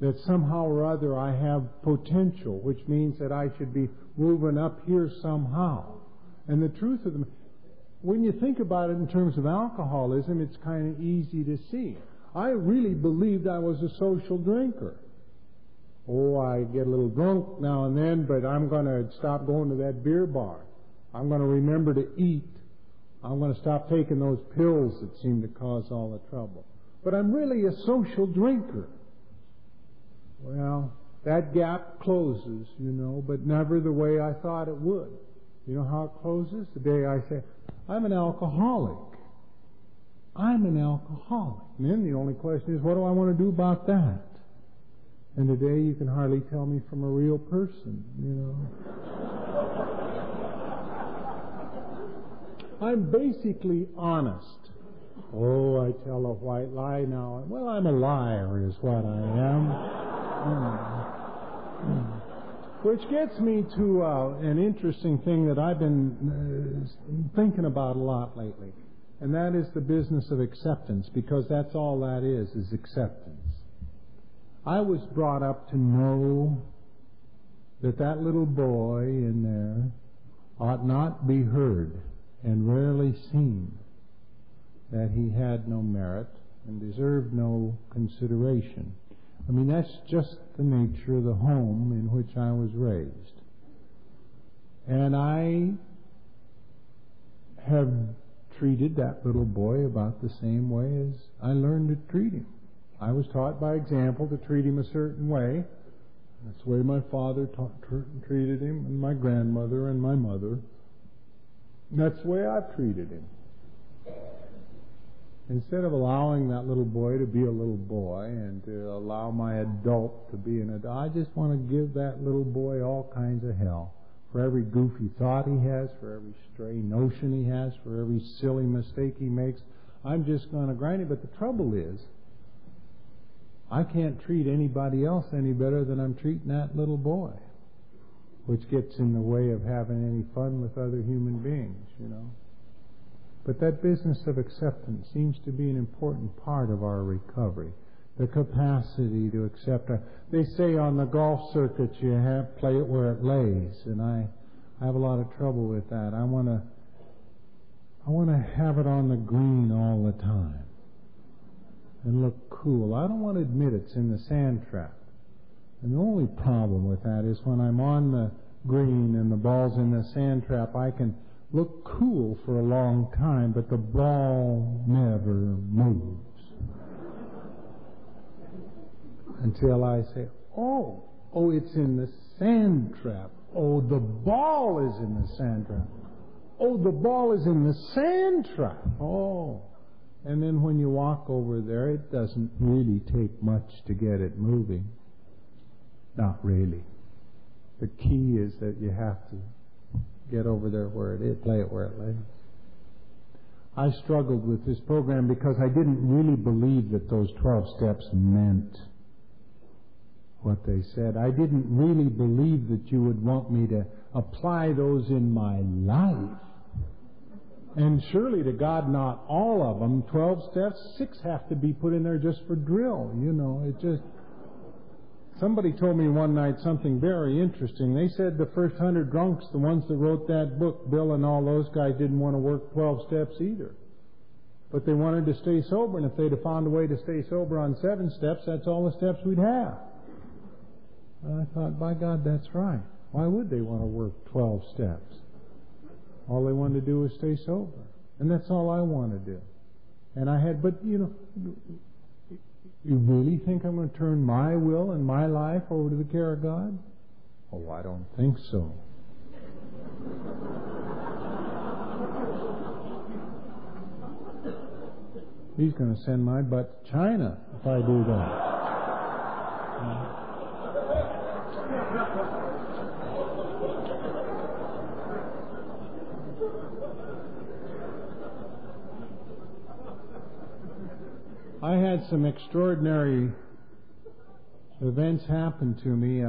That somehow or other I have potential, which means that I should be moving up here somehow. And the truth of the... When you think about it in terms of alcoholism, it's kind of easy to see. I really believed I was a social drinker. Oh, I get a little drunk now and then, but I'm going to stop going to that beer bar. I'm going to remember to eat. I'm going to stop taking those pills that seem to cause all the trouble. But I'm really a social drinker. Well, that gap closes, you know, but never the way I thought it would. You know how it closes? The day I say... I'm an alcoholic. I'm an alcoholic. And then the only question is, what do I want to do about that? And today you can hardly tell me from a real person, you know. I'm basically honest. Oh, I tell a white lie now. Well, I'm a liar is what I am. Which gets me to an interesting thing that I've been thinking about a lot lately, and that is the business of acceptance, because that's all that is acceptance. I was brought up to know that that little boy in there ought not be heard and rarely seen, that he had no merit and deserved no consideration. I mean, that's just the nature of the home in which I was raised. And I have treated that little boy about the same way as I learned to treat him. I was taught by example to treat him a certain way. That's the way my father treated him, and my grandmother and my mother. That's the way I've treated him. Instead of allowing that little boy to be a little boy and to allow my adult to be an adult, I just want to give that little boy all kinds of hell for every goofy thought he has, for every stray notion he has, for every silly mistake he makes. I'm just going to grind it. But the trouble is, I can't treat anybody else any better than I'm treating that little boy, which gets in the way of having any fun with other human beings, you know. But that business of acceptance seems to be an important part of our recovery, the capacity to accept. They say on the golf circuit you have play it where it lays, and I have a lot of trouble with that. I want to have it on the green all the time and look cool. I don't want to admit it's in the sand trap. And the only problem with that is when I'm on the green and the ball's in the sand trap, I can look cool for a long time, but the ball never moves until I say, oh, it's in the sand trap. Oh, the ball is in the sand trap. Oh, the ball is in the sand trap. Oh. And then when you walk over there, it doesn't really take much to get it moving. Not really. The key is that you have to get over there where it is, play it where it lays. I struggled with this program because I didn't really believe that those 12 steps meant what they said. I didn't really believe that you would want me to apply those in my life. And surely to God, not all of them. 12 steps, 6 have to be put in there just for drill, you know. It just... Somebody told me one night something very interesting. They said the first 100 drunks, the ones that wrote that book, Bill and all those guys, didn't want to work 12 steps either. But they wanted to stay sober, and if they'd have found a way to stay sober on 7 steps, that's all the steps we'd have. And I thought, by God, that's right. Why would they want to work 12 steps? All they wanted to do was stay sober. And that's all I want to do. And I had, but you know, you really think I'm going to turn my will and my life over to the care of God? Oh, I don't think so. He's going to send my butt to China if I do that. I had some extraordinary events happen to me.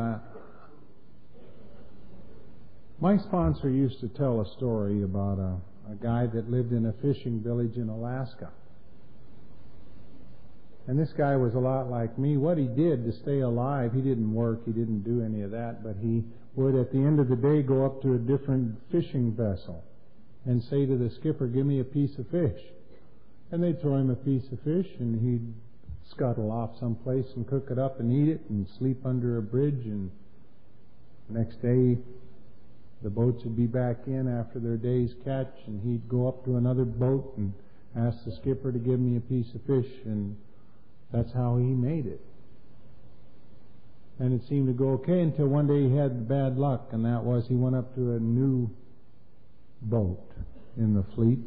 My sponsor used to tell a story about a guy that lived in a fishing village in Alaska. And this guy was a lot like me. What he did to stay alive, he didn't work, he didn't do any of that, but he would at the end of the day go up to a different fishing vessel and say to the skipper, "Give me a piece of fish." And they'd throw him a piece of fish, and he'd scuttle off someplace and cook it up and eat it and sleep under a bridge. And the next day, the boats would be back in after their day's catch, and he'd go up to another boat and ask the skipper to give me a piece of fish, and that's how he made it. And it seemed to go okay until one day he had bad luck, and that was he went up to a new boat in the fleet,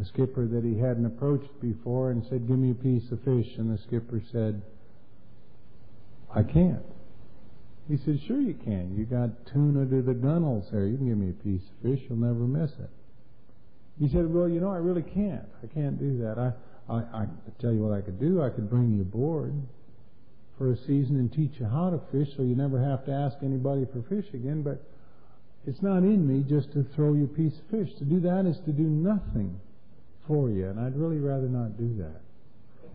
a skipper that he hadn't approached before, and said, "Give me a piece of fish." And the skipper said, "I can't." He said, "Sure you can. You got tuna to the gunnels there. You can give me a piece of fish. You'll never miss it." He said, "Well, you know, I really can't. I can't do that. I tell you what I could do. I could bring you aboard for a season and teach you how to fish so you never have to ask anybody for fish again, but it's not in me just to throw you a piece of fish. To do that is to do nothing for you, and I'd really rather not do that.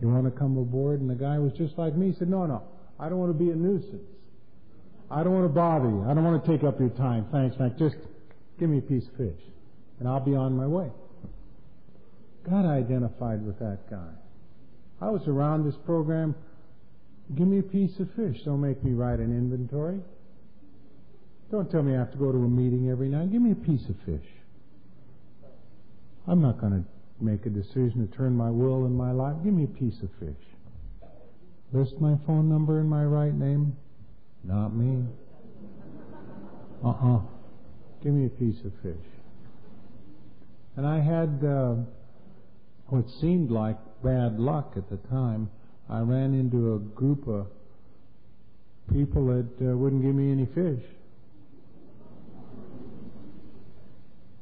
You want to come aboard?" And the guy was just like me. He said, "No, I don't want to be a nuisance. I don't want to bother you. I don't want to take up your time. Thanks, Mike. Just give me a piece of fish, and I'll be on my way." God, I identified with that guy. I was around this program. Give me a piece of fish. Don't make me write an inventory. Don't tell me I have to go to a meeting every night. Give me a piece of fish. I'm not going to make a decision to turn my will and my life. Give me a piece of fish. List my phone number and my right name. Not me. Give me a piece of fish. And I had what seemed like bad luck at the time. I ran into a group of people that wouldn't give me any fish.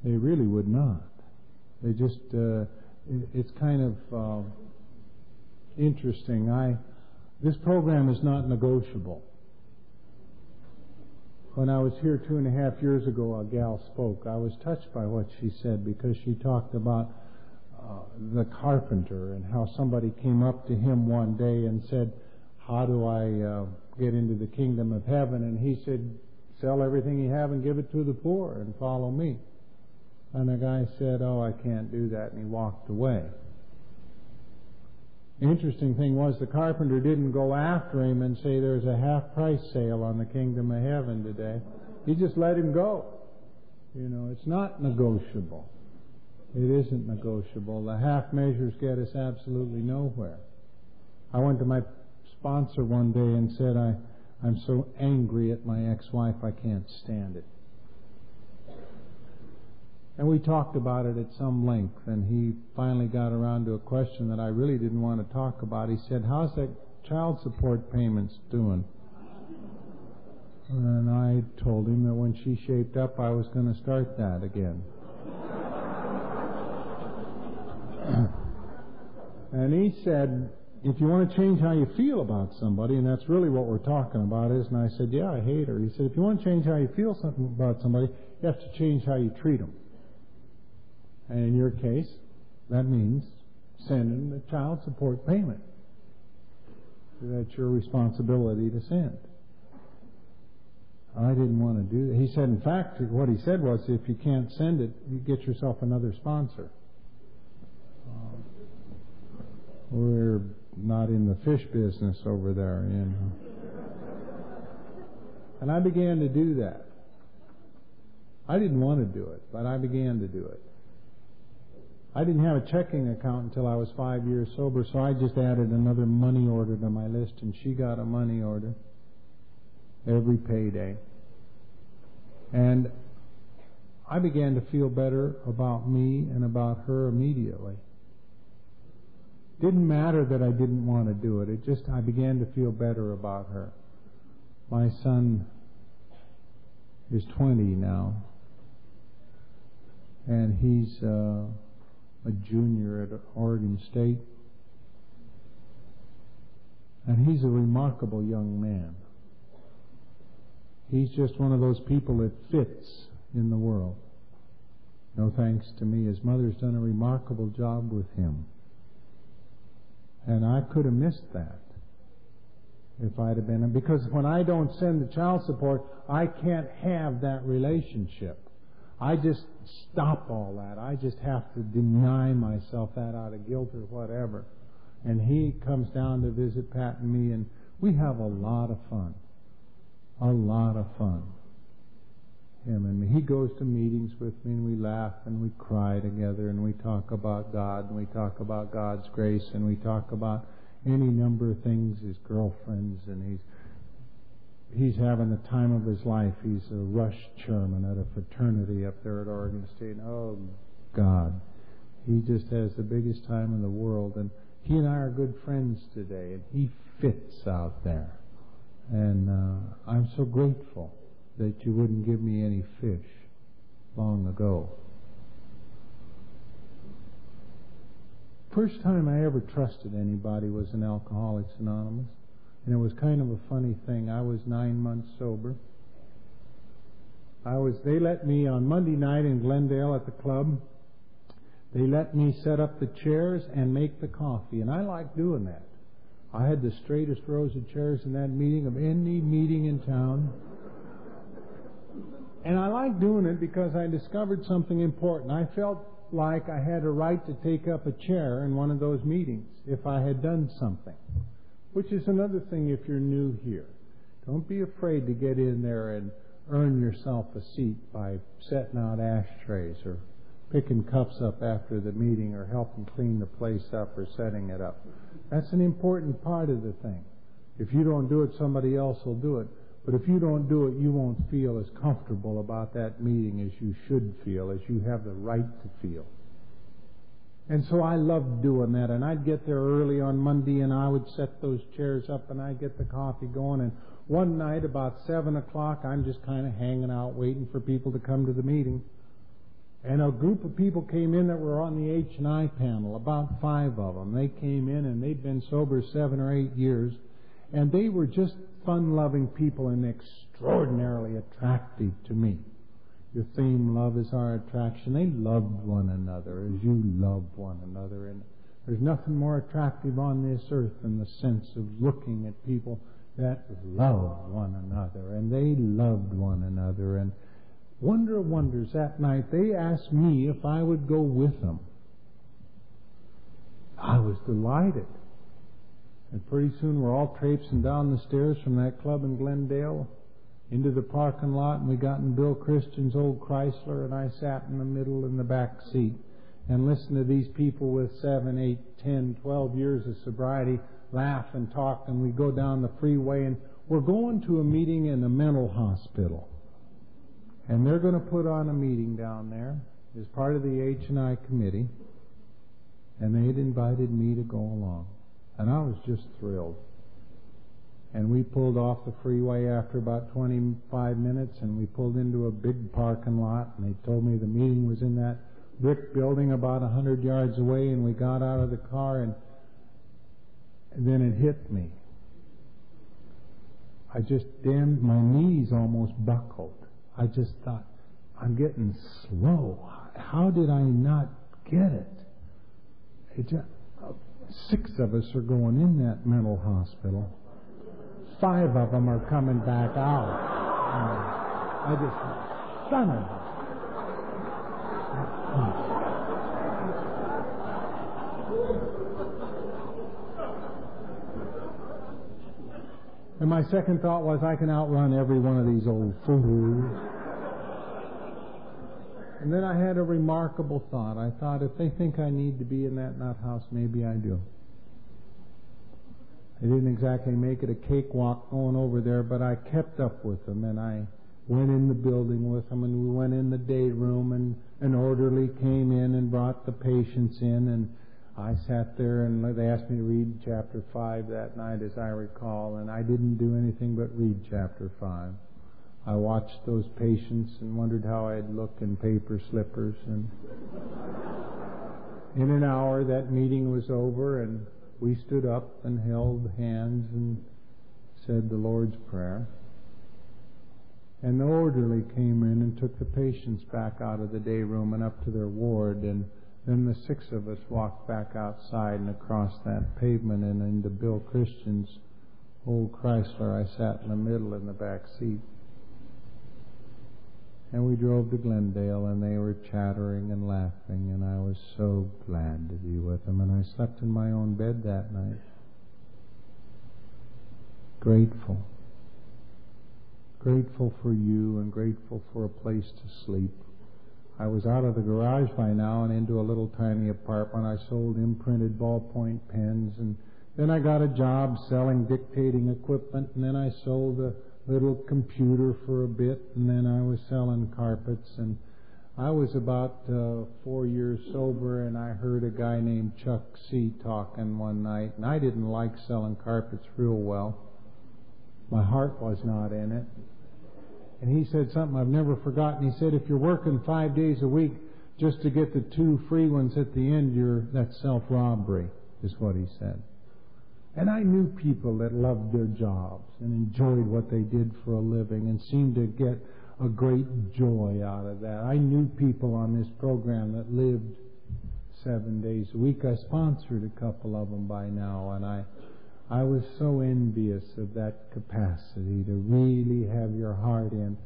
They really would not. They just, it's kind of interesting. I This program is not negotiable. When I was here 2.5 years ago, a gal spoke. I was touched by what she said because she talked about the carpenter and how somebody came up to him one day and said, how do I get into the kingdom of heaven? And he said, sell everything you have and give it to the poor and follow me. And the guy said, oh, I can't do that, and he walked away. The interesting thing was the carpenter didn't go after him and say there's a half-price sale on the kingdom of heaven today. He just let him go. You know, it's not negotiable. It isn't negotiable. The half measures get us absolutely nowhere. I went to my sponsor one day and said, I'm so angry at my ex-wife, I can't stand it. And we talked about it at some length, and he finally got around to a question that I really didn't want to talk about. He said, how's that child support payments doing? And I told him that when she shaped up, I was going to start that again. And he said, if you want to change how you feel about somebody, and that's really what we're talking about, isn't it? I said, yeah, I hate her. He said, if you want to change how you feel about somebody, you have to change how you treat them. And in your case, that means sending the child support payment. That's your responsibility to send. I didn't want to do that. He said, in fact, what he said was, if you can't send it, you get yourself another sponsor. We're not in the fish business over there, you know. And I began to do that. I didn't want to do it, but I began to do it. I didn't have a checking account until I was 5 years sober, so I just added another money order to my list, and she got a money order every payday. And I began to feel better about me and about her immediately. Didn't matter that I didn't want to do it. It just, I began to feel better about her. My son is 20 now, and he's a junior at Oregon State, and he's a remarkable young man. He's just one of those people that fits in the world. No thanks to me. His mother's done a remarkable job with him, and I could have missed that if I'd have been, because when I don't send the child support, I can't have that relationship. I just stop all that. I just have to deny myself that out of guilt or whatever. And he comes down to visit Pat and me, and we have a lot of fun. A lot of fun. Him and me. He goes to meetings with me, and we laugh, and we cry together, and we talk about God, and we talk about God's grace, and we talk about any number of things, his girlfriends, and he's having the time of his life. He's a rush chairman at a fraternity up there at Oregon State. Oh, God. He just has the biggest time in the world. And he and I are good friends today, and he fits out there. And I'm so grateful that you wouldn't give me any fish long ago. First time I ever trusted anybody was in Alcoholics Anonymous. And it was kind of a funny thing. I was 9 months sober. They let me, on Monday night in Glendale at the club, they let me set up the chairs and make the coffee. And I liked doing that. I had the straightest rows of chairs in that meeting of any meeting in town. And I liked doing it because I discovered something important. I felt like I had a right to take up a chair in one of those meetings if I had done something. Which is another thing if you're new here. Don't be afraid to get in there and earn yourself a seat by setting out ashtrays or picking cups up after the meeting or helping clean the place up or setting it up. That's an important part of the thing. If you don't do it, somebody else will do it. But if you don't do it, you won't feel as comfortable about that meeting as you should feel, as you have the right to feel. And so I loved doing that, and I'd get there early on Monday, and I would set those chairs up, and I'd get the coffee going, and one night about 7 o'clock, I'm just kind of hanging out, waiting for people to come to the meeting, and a group of people came in that were on the H&I panel, about 5 of them. They came in, and they'd been sober 7 or 8 years, And they were just fun-loving people and extraordinarily attractive to me. Your theme, love, is our attraction. They loved one another as you love one another. And there's nothing more attractive on this earth than the sense of looking at people that love one another. And they loved one another. And wonder of wonders, that night they asked me if I would go with them. I was delighted. And pretty soon we're all traipsing down the stairs from that club in Glendale into the parking lot, and we got in Bill Christian's old Chrysler, and I sat in the middle in the back seat and listened to these people with 7, 8, 10, 12 years of sobriety laugh and talk, and we go down the freeway, and we're going to a meeting in a mental hospital. And they're going to put on a meeting down there as part of the H&I committee, and they had invited me to go along. And I was just thrilled. And we pulled off the freeway after about 25 minutes, and we pulled into a big parking lot, and they told me the meeting was in that brick building about 100 yards away, and we got out of the car, and then it hit me. I just damned, my knees almost buckled. I just thought, I'm getting slow. How did I not get it? It just, 6 of us are going in that mental hospital. 5 of them are coming back out. I just, son of a. And my second thought was, I can outrun every one of these old fools. And then I had a remarkable thought. I thought, if they think I need to be in that nut house, maybe I do. I didn't exactly make it a cakewalk going over there, but I kept up with them, and I went in the building with them, and we went in the day room, and an orderly came in and brought the patients in, and I sat there, and they asked me to read chapter 5 that night, as I recall, and I didn't do anything but read chapter 5. I watched those patients and wondered how I'd look in paper slippers, and in an hour that meeting was over, and we stood up and held hands and said the Lord's Prayer. And the orderly came in and took the patients back out of the day room and up to their ward. And then the 6 of us walked back outside and across that pavement and into Bill Christian's old Chrysler. I sat in the middle in the back seat. And we drove to Glendale, and they were chattering and laughing, and I was so glad to be with them. And I slept in my own bed that night, grateful. Grateful for you and grateful for a place to sleep. I was out of the garage by now and into a little tiny apartment. I sold imprinted ballpoint pens, and then I got a job selling dictating equipment, and then I sold a little computer for a bit, and then I was selling carpets. And I was about 4 years sober, and I heard a guy named Chuck C. talking one night, and I didn't like selling carpets real well. My heart was not in it. And he said something I've never forgotten. He said, if you're working 5 days a week just to get the 2 free ones at the end, that's self-robbery, is what he said. And I knew people that loved their jobs and enjoyed what they did for a living and seemed to get a great joy out of that. I knew people on this program that lived 7 days a week. I sponsored a couple of them by now, and I was so envious of that capacity to really have your heart in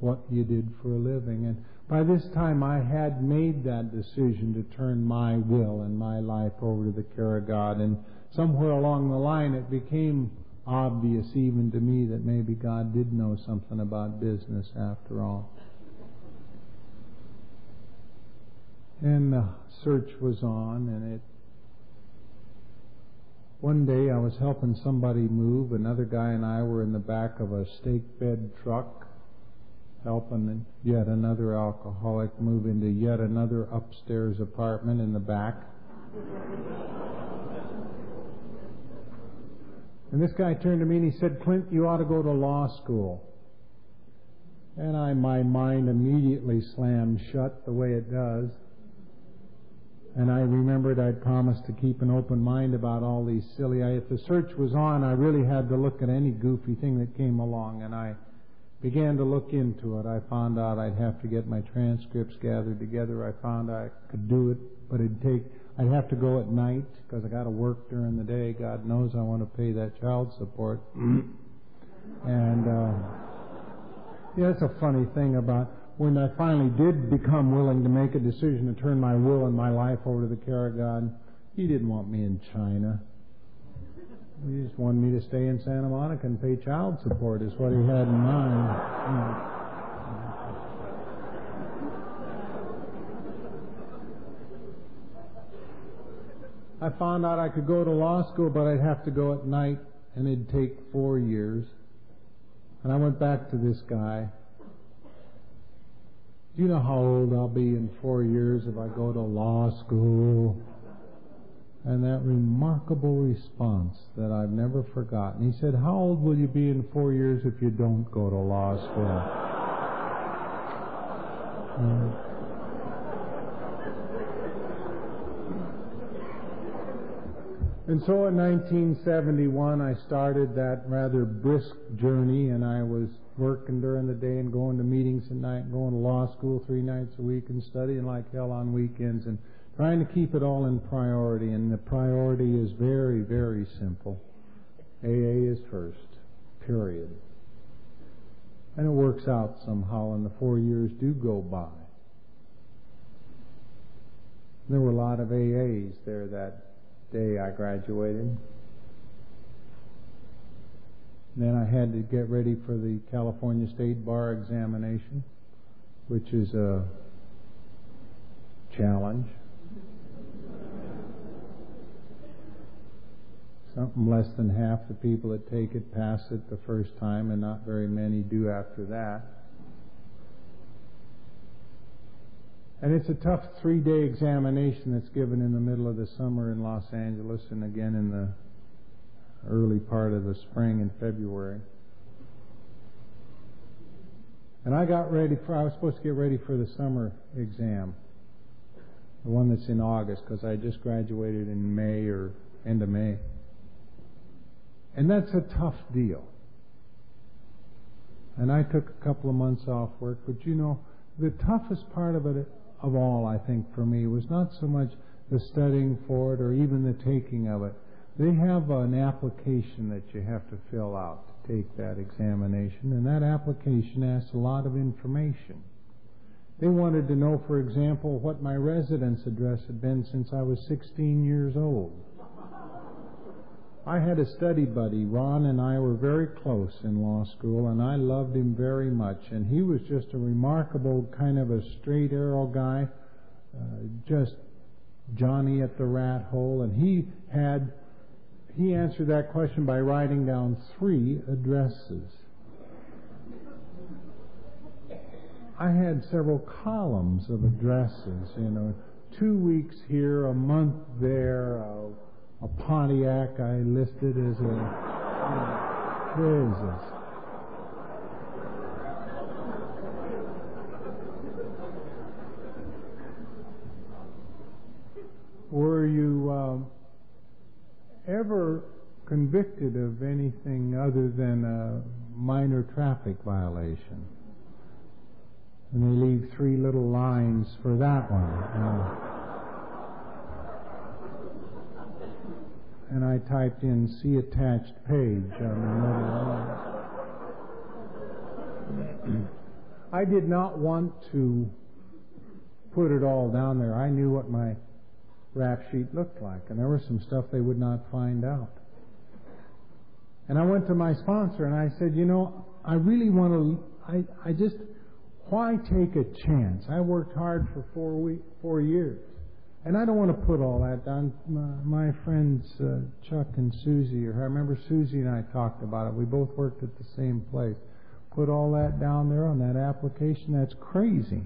what you did for a living. And by this time, I had made that decision to turn my will and my life over to the care of God, and somewhere along the line, it became obvious even to me that maybe God did know something about business after all. And the search was on, and one day I was helping somebody move. Another guy and I were in the back of a stake bed truck helping yet another alcoholic move into yet another upstairs apartment in the back. And this guy turned to me and he said, Clint, you ought to go to law school. And my mind immediately slammed shut the way it does. And I remembered I'd promised to keep an open mind about all these silly... if the search was on, I really had to look at any goofy thing that came along, and I began to look into it. I found out I'd have to get my transcripts gathered together. I found I could do it, but I'd have to go at night because I got to work during the day. God knows I want to pay that child support. And yeah, that's a funny thing about... when I finally did become willing to make a decision to turn my will and my life over to the care of God, He didn't want me in China. He just wanted me to stay in Santa Monica and pay child support is what He had in mind. I found out I could go to law school, but I'd have to go at night, and it'd take 4 years. And I went back to this guy. Do you know how old I'll be in 4 years if I go to law school? And that remarkable response that I've never forgotten. He said, how old will you be in 4 years if you don't go to law school? And so in 1971, I started that rather brisk journey, and I was working during the day and going to meetings at night, and going to law school 3 nights a week and studying like hell on weekends and trying to keep it all in priority. And the priority is very, very simple. AA is first, period. And it works out somehow, and the 4 years do go by. There were a lot of AAs there that day I graduated. Then I had to get ready for the California State Bar examination, which is a challenge. Something less than half the people that take it pass it the first time, and not very many do after that. And it's a tough 3-day examination that's given in the middle of the summer in Los Angeles, and again in the early part of the spring in February. And I was supposed to get ready for the summer exam, the one that's in August, because I just graduated in May or end of May. And that's a tough deal. And I took a couple of months off work, but you know, the toughest part of it of all, I think, for me, was not so much the studying for it or even the taking of it. They have an application that you have to fill out to take that examination, and that application asks a lot of information. They wanted to know, for example, what my residence address had been since I was 16 years old. I had a study buddy. Ron and I were very close in law school, and I loved him very much, and he was just a remarkable kind of a straight arrow guy, just Johnny at the rat hole, and he answered that question by writing down 3 addresses. I had several columns of addresses, you know, 2 weeks here, a month there, a Pontiac I listed as a... business. Were you... ever convicted of anything other than a minor traffic violation? And they leave 3 little lines for that one. And I typed in "see attached page" on the middle line. I did not want to put it all down there. I knew what my rap sheet looked like, and there was some stuff they would not find out. And I went to my sponsor and I said, you know, I really want to... why take a chance? I worked hard for 4 years, and I don't want to put all that down. My friends Chuck and Susie, or I remember Susie and I talked about it. We both worked at the same place. Put all that down there on that application? That's crazy.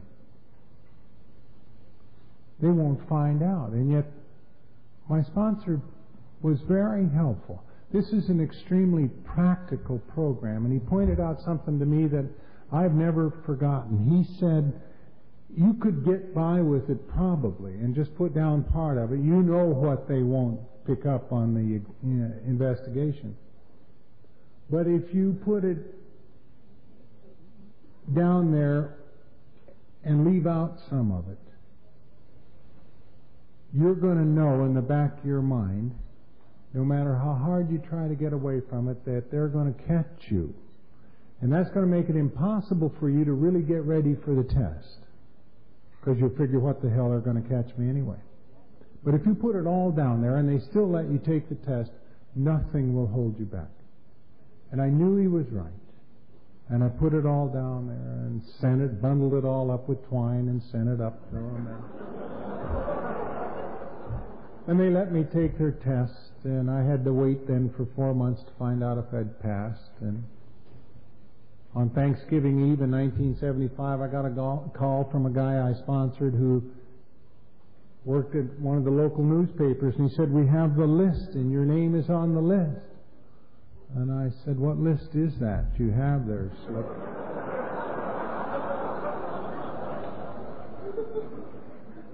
They won't find out. And yet, my sponsor was very helpful. This is an extremely practical program, and he pointed out something to me that I've never forgotten. He said, you could get by with it probably and just put down part of it. You know what they won't pick up on the investigation. But if you put it down there and leave out some of it, you're going to know in the back of your mind, no matter how hard you try to get away from it, that they're going to catch you. And that's going to make it impossible for you to really get ready for the test, because you'll figure, what the hell, they're going to catch me anyway. But if you put it all down there and they still let you take the test, nothing will hold you back. And I knew he was right. And I put it all down there and sent it, bundled it all up with twine and sent it up to them. And they let me take their test, and I had to wait then for 4 months to find out if I'd passed. And on Thanksgiving Eve in 1975, I got a call from a guy I sponsored who worked at one of the local newspapers, and he said, "We have the list, and your name is on the list." And I said, "What list is that you have there, Slip?"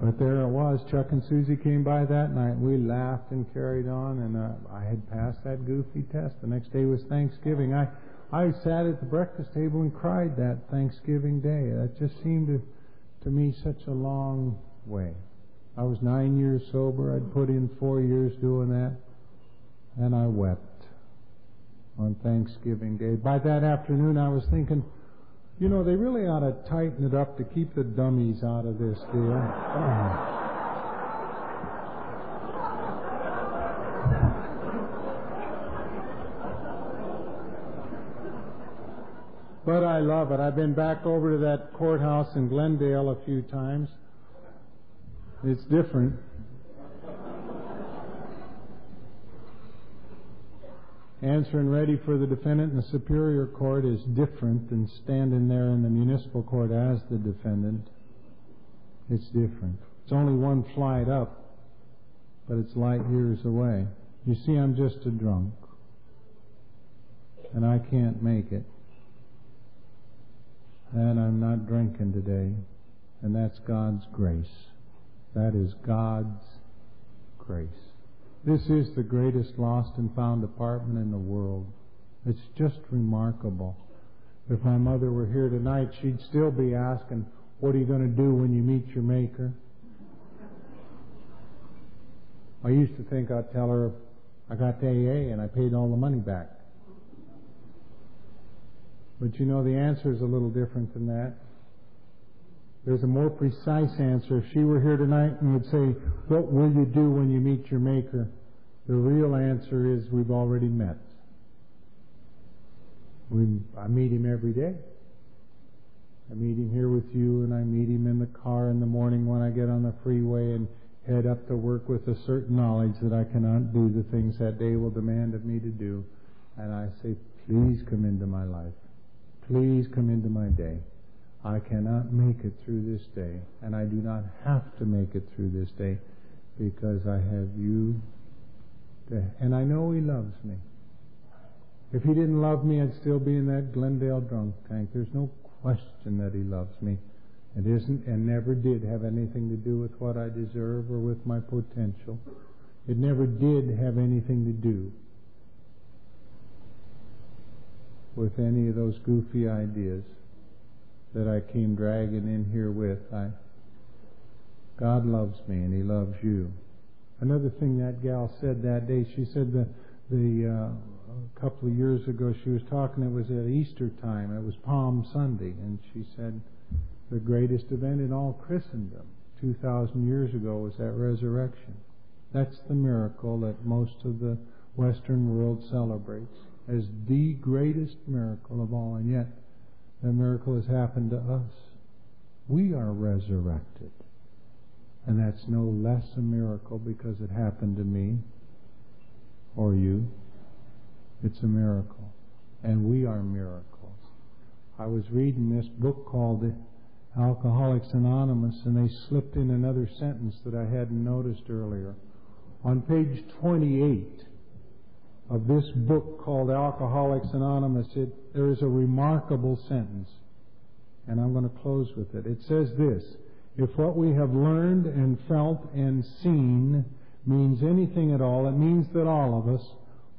But there it was. Chuck and Susie came by that night. We laughed and carried on, and I had passed that goofy test. The next day was Thanksgiving. I sat at the breakfast table and cried that Thanksgiving day. That just seemed to me such a long way. I was 9 years sober. I'd put in 4 years doing that, and I wept on Thanksgiving Day. By that afternoon, I was thinking, you know, they really ought to tighten it up to keep the dummies out of this deal. But I love it. I've been back over to that courthouse in Glendale a few times. It's different. Answering ready for the defendant in the superior court is different than standing there in the municipal court as the defendant. It's different. It's only one flight up, but it's light years away. You see, I'm just a drunk, and I can't make it, and I'm not drinking today, and that's God's grace. That is God's grace. This is the greatest lost and found department in the world. It's just remarkable. If my mother were here tonight, she'd still be asking, "What are you going to do when you meet your maker?" I used to think I'd tell her, "I got to AA and I paid all the money back." But you know, the answer is a little different than that. There's a more precise answer. If she were here tonight and would say, "What will you do when you meet your maker?" the real answer is, we've already met. I meet him every day. I meet him here with you, and I meet him in the car in the morning when I get on the freeway and head up to work with a certain knowledge that I cannot do the things that day will demand of me to do. And I say, "Please come into my life. Please come into my day. I cannot make it through this day, and I do not have to make it through this day, because I have you to," and I know he loves me. If he didn't love me, I'd still be in that Glendale drunk tank. There's no question that he loves me. It isn't and never did have anything to do with what I deserve or with my potential. It never did have anything to do with any of those goofy ideas that I came dragging in here with. God loves me, and he loves you. Another thing that gal said that day, she said that a couple of years ago she was talking, it was at Easter time, it was Palm Sunday, and she said the greatest event in all Christendom 2,000 years ago was that resurrection. That's the miracle that most of the Western world celebrates as the greatest miracle of all, and yet the miracle has happened to us. We are resurrected. And that's no less a miracle because it happened to me or you. It's a miracle. And we are miracles. I was reading this book called Alcoholics Anonymous, and they slipped in another sentence that I hadn't noticed earlier. On page 28 of this book called Alcoholics Anonymous, there is a remarkable sentence. and I'm going to close with it. It says this: if what we have learned and felt and seen means anything at all, it means that all of us,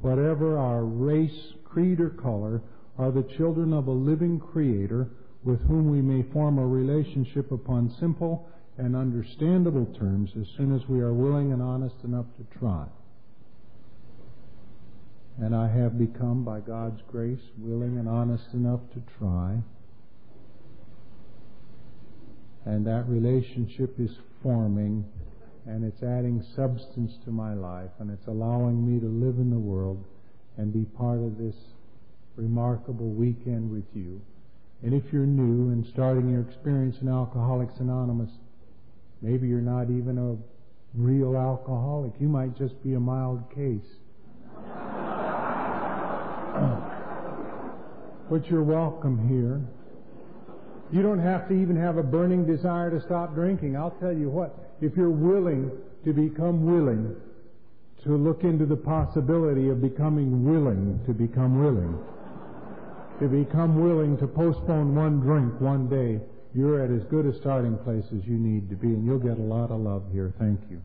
whatever our race, creed, or color, are the children of a living Creator with whom we may form a relationship upon simple and understandable terms as soon as we are willing and honest enough to try. And I have become, by God's grace, willing and honest enough to try. And that relationship is forming, and it's adding substance to my life, and it's allowing me to live in the world and be part of this remarkable weekend with you. And if you're new and starting your experience in Alcoholics Anonymous, maybe you're not even a real alcoholic. You might just be a mild case. But you're welcome here. You don't have to even have a burning desire to stop drinking. I'll tell you what, if you're willing to become willing to look into the possibility of becoming willing to become willing, to become willing to postpone one drink one day, you're at as good a starting place as you need to be, and you'll get a lot of love here. Thank you.